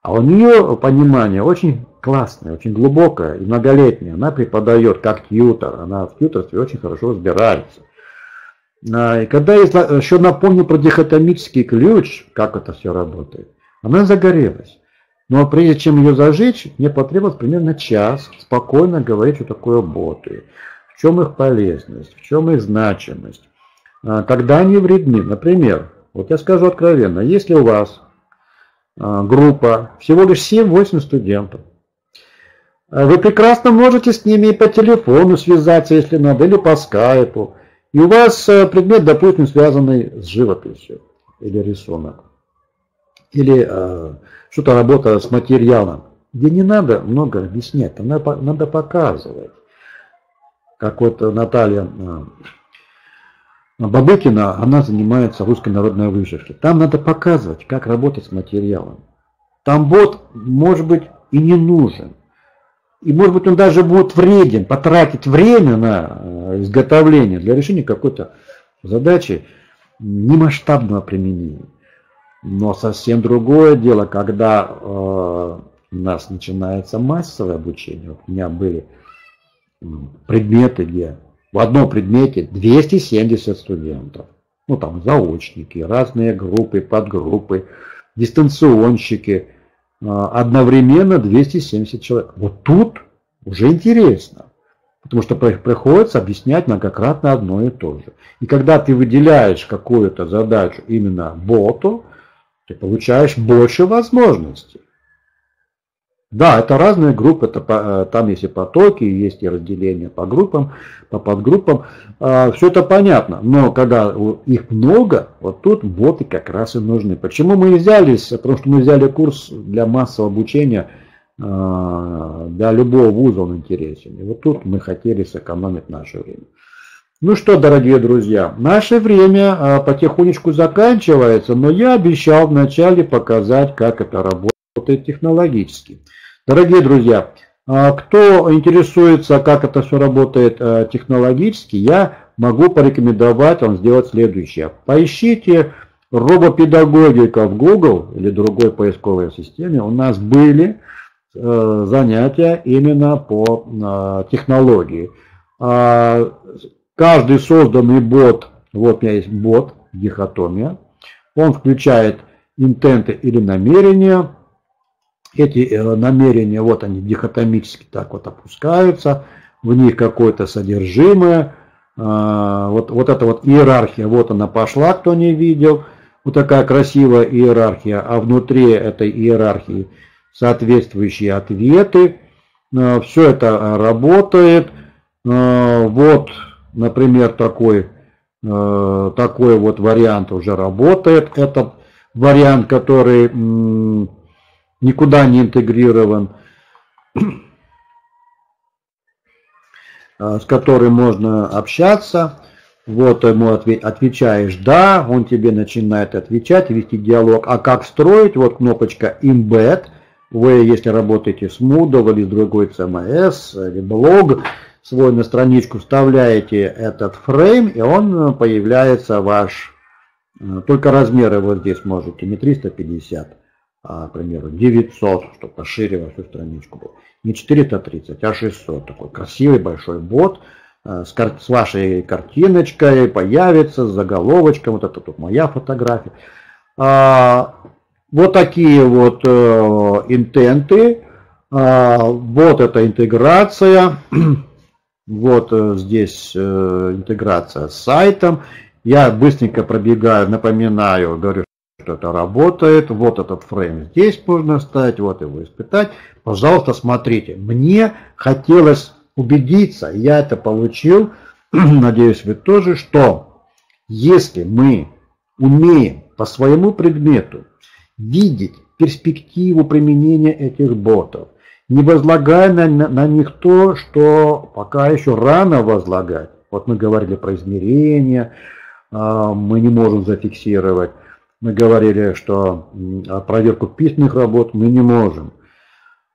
А у нее понимание очень классное, очень глубокое и многолетнее. Она преподает как тьютер, она в тьютерстве очень хорошо разбирается. И когда я еще напомню про дихотомический ключ, как это все работает, она загорелась. Но прежде чем ее зажечь, мне потребовалось примерно час спокойно говорить, что такое боты, в чем их полезность, в чем их значимость, когда они вредны. Например, вот я скажу откровенно, если у вас группа всего лишь 7-8 студентов, вы прекрасно можете с ними и по телефону связаться, если надо, или по скайпу, и у вас предмет, допустим, связанный с живописью или рисунок, или что-то работа с материалом, где не надо много объяснять, надо показывать. как вот Наталья Бабыкина, она занимается русской народной вышивкой. Там надо показывать, как работать с материалом. Там бот, может быть, и не нужен. И, может быть, он даже будет вреден, потратить время на изготовление для решения какой-то задачи немасштабного применения. Но совсем другое дело, когда у нас начинается массовое обучение. Вот у меня были предметы, где в одном предмете 270 студентов. Ну, там заочники, разные группы, подгруппы, дистанционщики. Одновременно 270 человек. Вот тут уже интересно. Потому что приходится объяснять многократно одно и то же. И когда ты выделяешь какую-то задачу именно боту, ты получаешь больше возможностей. Да, это разные группы, это, там есть и потоки, есть и разделение по группам, по подгруппам. Все это понятно, но когда их много, вот тут боты как раз и нужны. Почему мы взялись? Потому что мы взяли курс для массового обучения, для любого вуза он интересен. И вот тут мы хотели сэкономить наше время. Ну что, дорогие друзья, наше время потихонечку заканчивается, но я обещал вначале показать, как это работает технологически. Дорогие друзья, кто интересуется, как это все работает технологически, я могу порекомендовать вам сделать следующее. Поищите робопедагогика в Google или другой поисковой системе. У нас были занятия именно по технологии. Каждый созданный бот, вот у меня есть бот, дихотомия, он включает интенты или намерения. Эти намерения, вот они дихотомически так вот опускаются, в них какое-то содержимое, вот эта вот иерархия, вот она пошла, кто не видел, вот такая красивая иерархия, а внутри этой иерархии соответствующие ответы, все это работает, вот, например, такой вот вариант уже работает, это вариант, который никуда не интегрирован, с которым можно общаться. Вот ему отвечаешь «да», он тебе начинает отвечать, вести диалог. А как строить? Вот кнопочка «Embed». Вы, если работаете с Moodle или с другой CMS, или блог, свой на страничку вставляете этот фрейм, и он появляется ваш. Только размеры вот здесь можете, не 350, а, к примеру, 900, чтобы пошире вашу страничку было. Не 430, а 600. Такой красивый большой бот с вашей картиночкой появится, с заголовочком. Вот это тут моя фотография. Вот такие вот интенты. Вот эта интеграция. Вот здесь интеграция с сайтом. Я быстренько пробегаю, напоминаю, говорю, что это работает. Вот этот фрейм здесь можно ставить, вот его испытать. Пожалуйста, смотрите. Мне хотелось убедиться, я это получил, надеюсь, вы тоже, что если мы умеем по своему предмету видеть перспективу применения этих ботов, не возлагая на них то, что пока еще рано возлагать. Вот мы говорили про измерения, мы не можем зафиксировать. Мы говорили, что проверку письменных работ мы не можем.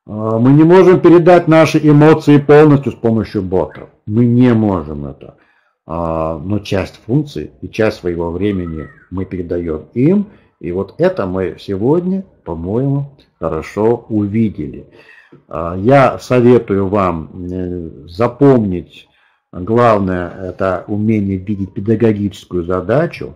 Мы не можем передать наши эмоции полностью с помощью ботов. Мы не можем это. Но часть функций и часть своего времени мы передаем им. И вот это мы сегодня, по-моему, хорошо увидели. Я советую вам запомнить, главное, это умение видеть педагогическую задачу.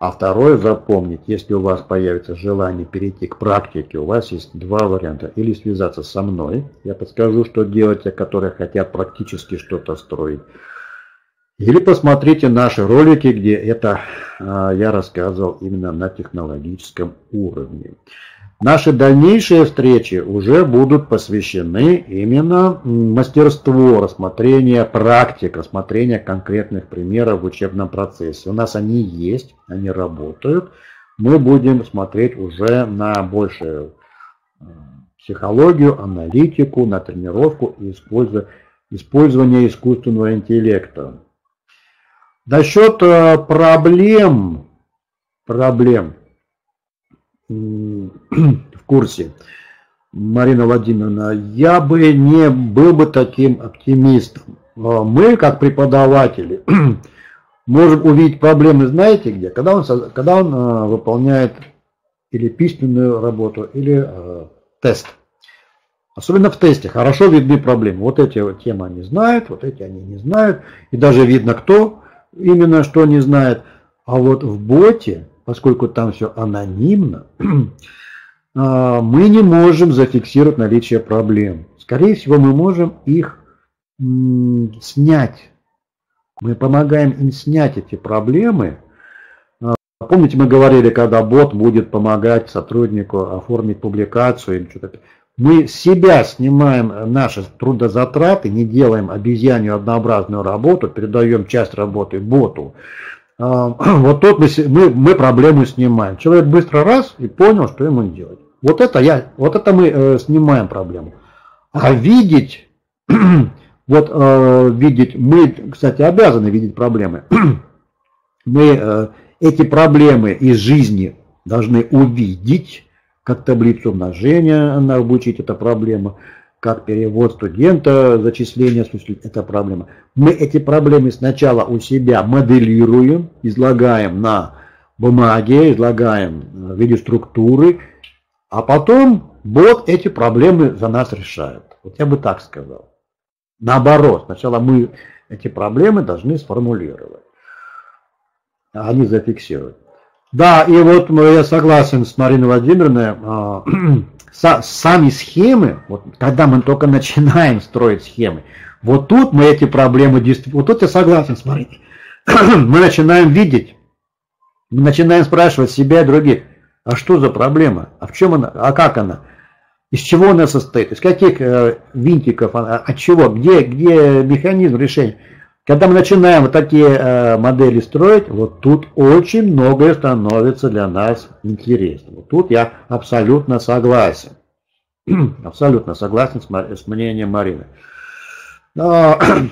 А второе, запомнить, если у вас появится желание перейти к практике, у вас есть два варианта. Или связаться со мной, я подскажу, что делать, те, которые хотят практически что-то строить. Или посмотрите наши ролики, где это я рассказывал именно на технологическом уровне. Наши дальнейшие встречи уже будут посвящены именно мастерству, рассмотрению практик, рассмотрению конкретных примеров в учебном процессе. У нас они есть, они работают. Мы будем смотреть уже на большую психологию, аналитику, на тренировку, используя использования искусственного интеллекта. Насчет проблем в курсе, Марина Владимировна, я бы не был бы таким оптимистом. Мы, как преподаватели, можем увидеть проблемы, знаете где? Когда он выполняет или письменную работу, или тест. Особенно в тесте хорошо видны проблемы. Вот эти вот темы они знают, вот эти они не знают. И даже видно, кто именно что не знает. А вот в боте, поскольку там все анонимно, мы не можем зафиксировать наличие проблем. Скорее всего, мы можем их снять. Мы помогаем им снять эти проблемы. Помните, мы говорили, когда бот будет помогать сотруднику оформить публикацию. Мы с себя снимаем наши трудозатраты, не делаем обезьянью однообразную работу, передаем часть работы боту. Вот тут мы проблему снимаем. Человек быстро раз и понял, что ему делать. Вот это мы снимаем проблему. А видеть, мы, кстати, обязаны видеть проблемы. Мы эти проблемы из жизни должны увидеть, как таблицу умножения обучить, это проблема, как перевод студента, зачисление осуществить, это проблема. Мы эти проблемы сначала у себя моделируем, излагаем на бумаге, излагаем в виде структуры, а потом бот эти проблемы за нас решает. Вот я бы так сказал. Наоборот, сначала мы эти проблемы должны сформулировать, а они зафиксировать. Да, и вот я согласен с Мариной Владимировной, сами схемы, вот когда мы только начинаем строить схемы, вот тут мы эти проблемы действительно, вот тут я согласен с Мариной, мы начинаем видеть, мы начинаем спрашивать себя и других, а что за проблема, а в чем она, а как она, из чего она состоит, из каких винтиков, от чего, где механизм решения. Когда мы начинаем вот такие модели строить, вот тут очень многое становится для нас интересным. Вот тут я абсолютно согласен. Абсолютно согласен с мнением Марины. Дорогие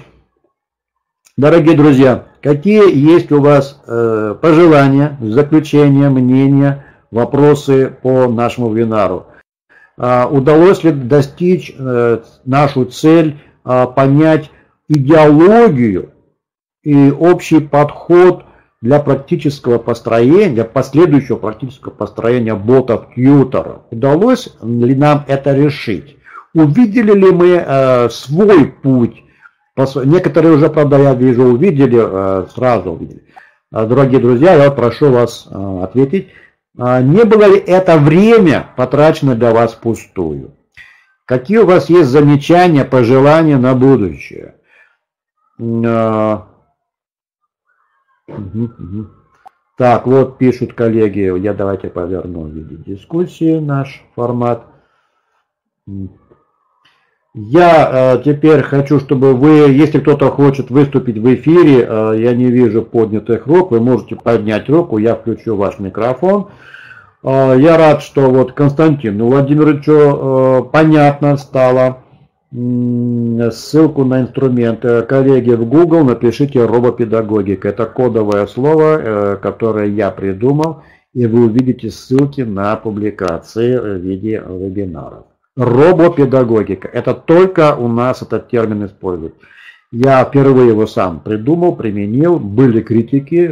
друзья, какие есть у вас пожелания, заключения, мнения, вопросы по нашему вебинару? Удалось ли достичь нашу цель, понять идеологию и общий подход для практического построения, для последующего практического построения ботов-тьюторов? Удалось ли нам это решить? Увидели ли мы свой путь? Некоторые уже, правда, я вижу, увидели, сразу увидели. Дорогие друзья, я прошу вас ответить. Не было ли это время потрачено для вас впустую? Какие у вас есть замечания, пожелания на будущее? Так, вот пишут коллеги, давайте поверну в виде дискуссии наш формат. Я теперь хочу, чтобы вы, если кто-то хочет выступить в эфире, я не вижу поднятых рук, вы можете поднять руку, я включу ваш микрофон. Я рад, что вот Константину Владимировичу понятно стало. Ссылку на инструменты, коллеги, в Google напишите «Робопедагогика». Это кодовое слово, которое я придумал, и вы увидите ссылки на публикации в виде вебинаров. Робопедагогика. Это только у нас этот термин используют. Я впервые его сам придумал, применил. Были критики,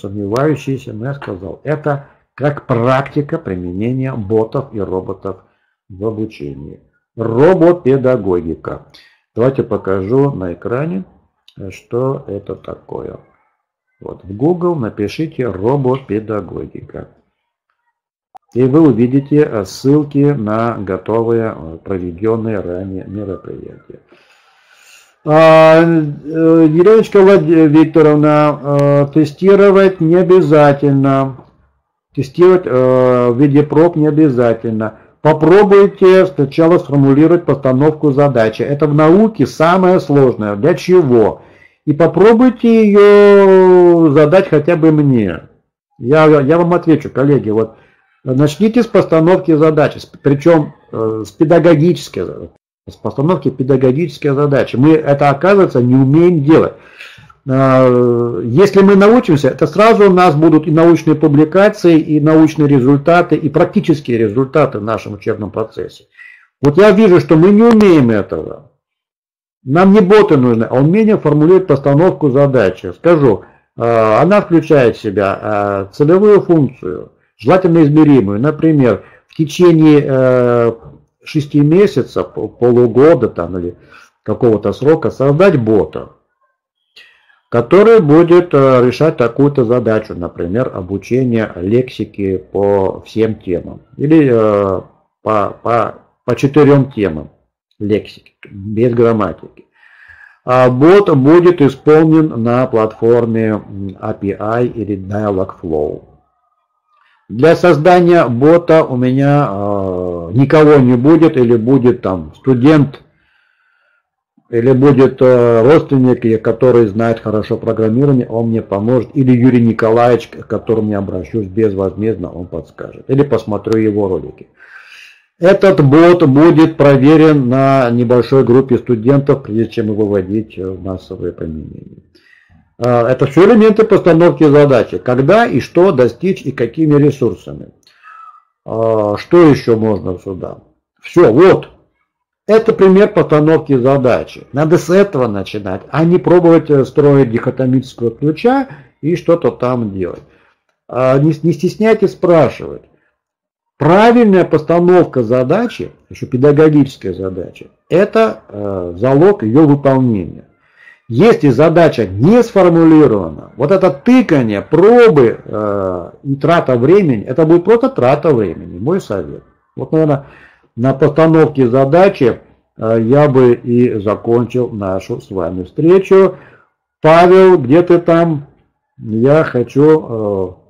сомневающиеся, но я сказал, это как практика применения ботов и роботов в обучении. Робопедагогика. Давайте покажу на экране, что это такое. Вот в Google напишите «Робопедагогика». И вы увидите ссылки на готовые, проведенные ранее мероприятия. Елена Викторовна, тестировать не обязательно. Тестировать в виде проб не обязательно. Попробуйте сначала сформулировать постановку задачи. Это в науке самое сложное. Для чего? И попробуйте ее задать хотя бы мне. Я вам отвечу, коллеги. Вот начните с постановки задачи, причем с педагогической с постановки педагогической задачи. Мы это, оказывается, не умеем делать. Если мы научимся, это сразу у нас будут и научные публикации, и научные результаты, и практические результаты в нашем учебном процессе. Вот я вижу, что мы не умеем этого. Нам не боты нужны, а умение формулировать постановку задачи. Скажу, она включает в себя целевую функцию, желательно измеримую. Например, в течение 6 месяцев, полугода там, или какого-то срока создать бота, который будет решать такую-то задачу, например, обучение лексики по всем темам или по 4 темам лексики, без грамматики. А бот будет исполнен на платформе API или Dialogflow. Для создания бота у меня никого не будет, или будет там студент, или будет родственник, который знает хорошо программирование, он мне поможет, или Юрий Николаевич, к которому я обращусь безвозмездно, он подскажет, или посмотрю его ролики. Этот бот будет проверен на небольшой группе студентов, прежде чем его вводить в массовое применение. Это все элементы постановки задачи. Когда и что достичь и какими ресурсами. Что еще можно сюда? Все, вот. Это пример постановки задачи. Надо с этого начинать, а не пробовать строить дихотомического ключа и что-то там делать. Не стесняйтесь спрашивать. Правильная постановка задачи, еще педагогическая задача, это залог ее выполнения. Если задача не сформулирована, вот это тыкание, пробы и трата времени, это будет просто трата времени, мой совет. Вот, наверное, на постановке задачи я бы и закончил нашу с вами встречу. Павел, где ты там? Я хочу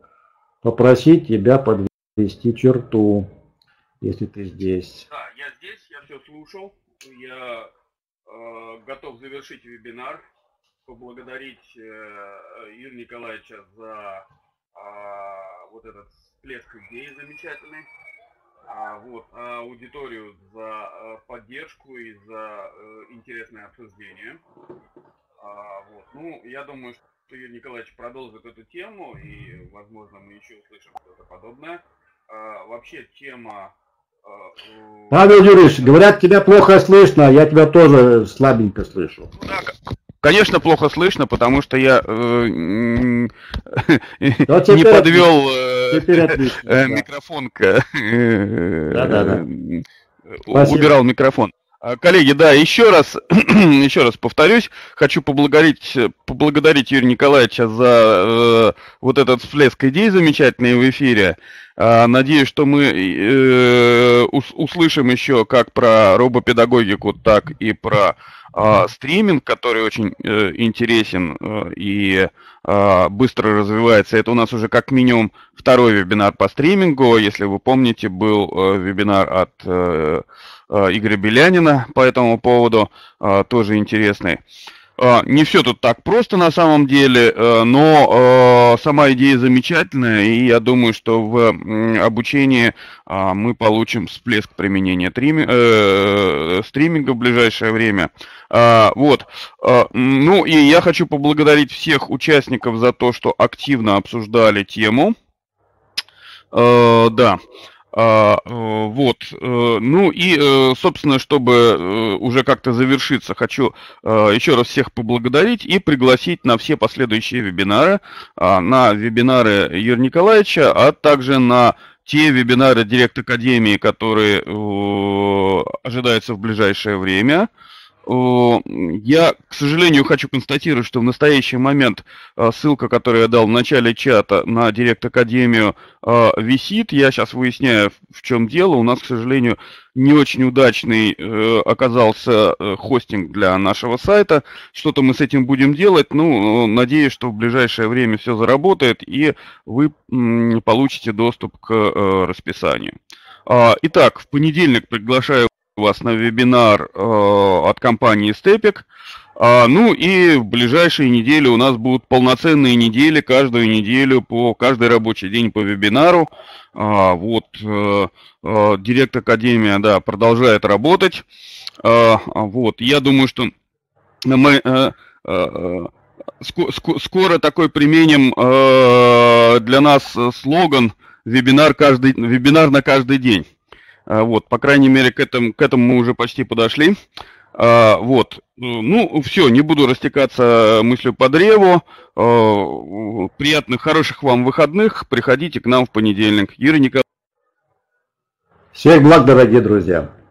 попросить тебя подвести черту, если ты здесь. Да, я здесь, я все слушал, я готов завершить вебинар, поблагодарить Юрия Николаевича за вот этот всплеск идей замечательный, вот, аудиторию за поддержку и за интересное обсуждение. Вот. Ну, я думаю, что Юрий Николаевич продолжит эту тему, и, возможно, мы еще услышим что-то подобное. Вообще тема... Павел Юрьевич, говорят, тебя плохо слышно, я тебя тоже слабенько слышу. Да, конечно, плохо слышно, потому что я не подвел микрофон, убирал микрофон. Коллеги, да, еще раз повторюсь, хочу поблагодарить Юрия Николаевича за вот этот всплеск идей замечательный в эфире. Надеюсь, что мы услышим еще как про робопедагогику, так и про стриминг, который очень интересен и быстро развивается. Это у нас уже как минимум второй вебинар по стримингу. Если вы помните, был вебинар от... Игоря Белянина по этому поводу, тоже интересный. Не все тут так просто на самом деле, но сама идея замечательная, и я думаю, что в обучении мы получим всплеск применения стриминга в ближайшее время. Вот. Ну и я хочу поблагодарить всех участников за то, что активно обсуждали тему. Да. Вот, ну и, собственно, чтобы уже как-то завершиться, хочу еще раз всех поблагодарить и пригласить на все последующие вебинары, на вебинары Юрия Николаевича, а также на те вебинары Директ Академии, которые ожидаются в ближайшее время. Я, к сожалению, хочу констатировать, что в настоящий момент ссылка, которую я дал в начале чата на Директ Академию, висит. Я сейчас выясняю, в чем дело. У нас, к сожалению, не очень удачный оказался хостинг для нашего сайта. Что-то мы с этим будем делать. Ну, надеюсь, что в ближайшее время все заработает, и вы получите доступ к расписанию. Итак, в понедельник приглашаю вас на вебинар от компании Stepik. Ну и в ближайшие недели у нас будут полноценные недели, каждую неделю, по каждый рабочий день по вебинару. Вот, Директ Академия, да, продолжает работать. Вот, я думаю, что мы скоро такой применим для нас слоган «Вебинар на каждый день». Вот, по крайней мере, к этому мы уже почти подошли. Вот, ну, все, не буду растекаться мыслью по древу. Приятных, хороших вам выходных. Приходите к нам в понедельник. Юрий Николаевич. Всех благ, дорогие друзья.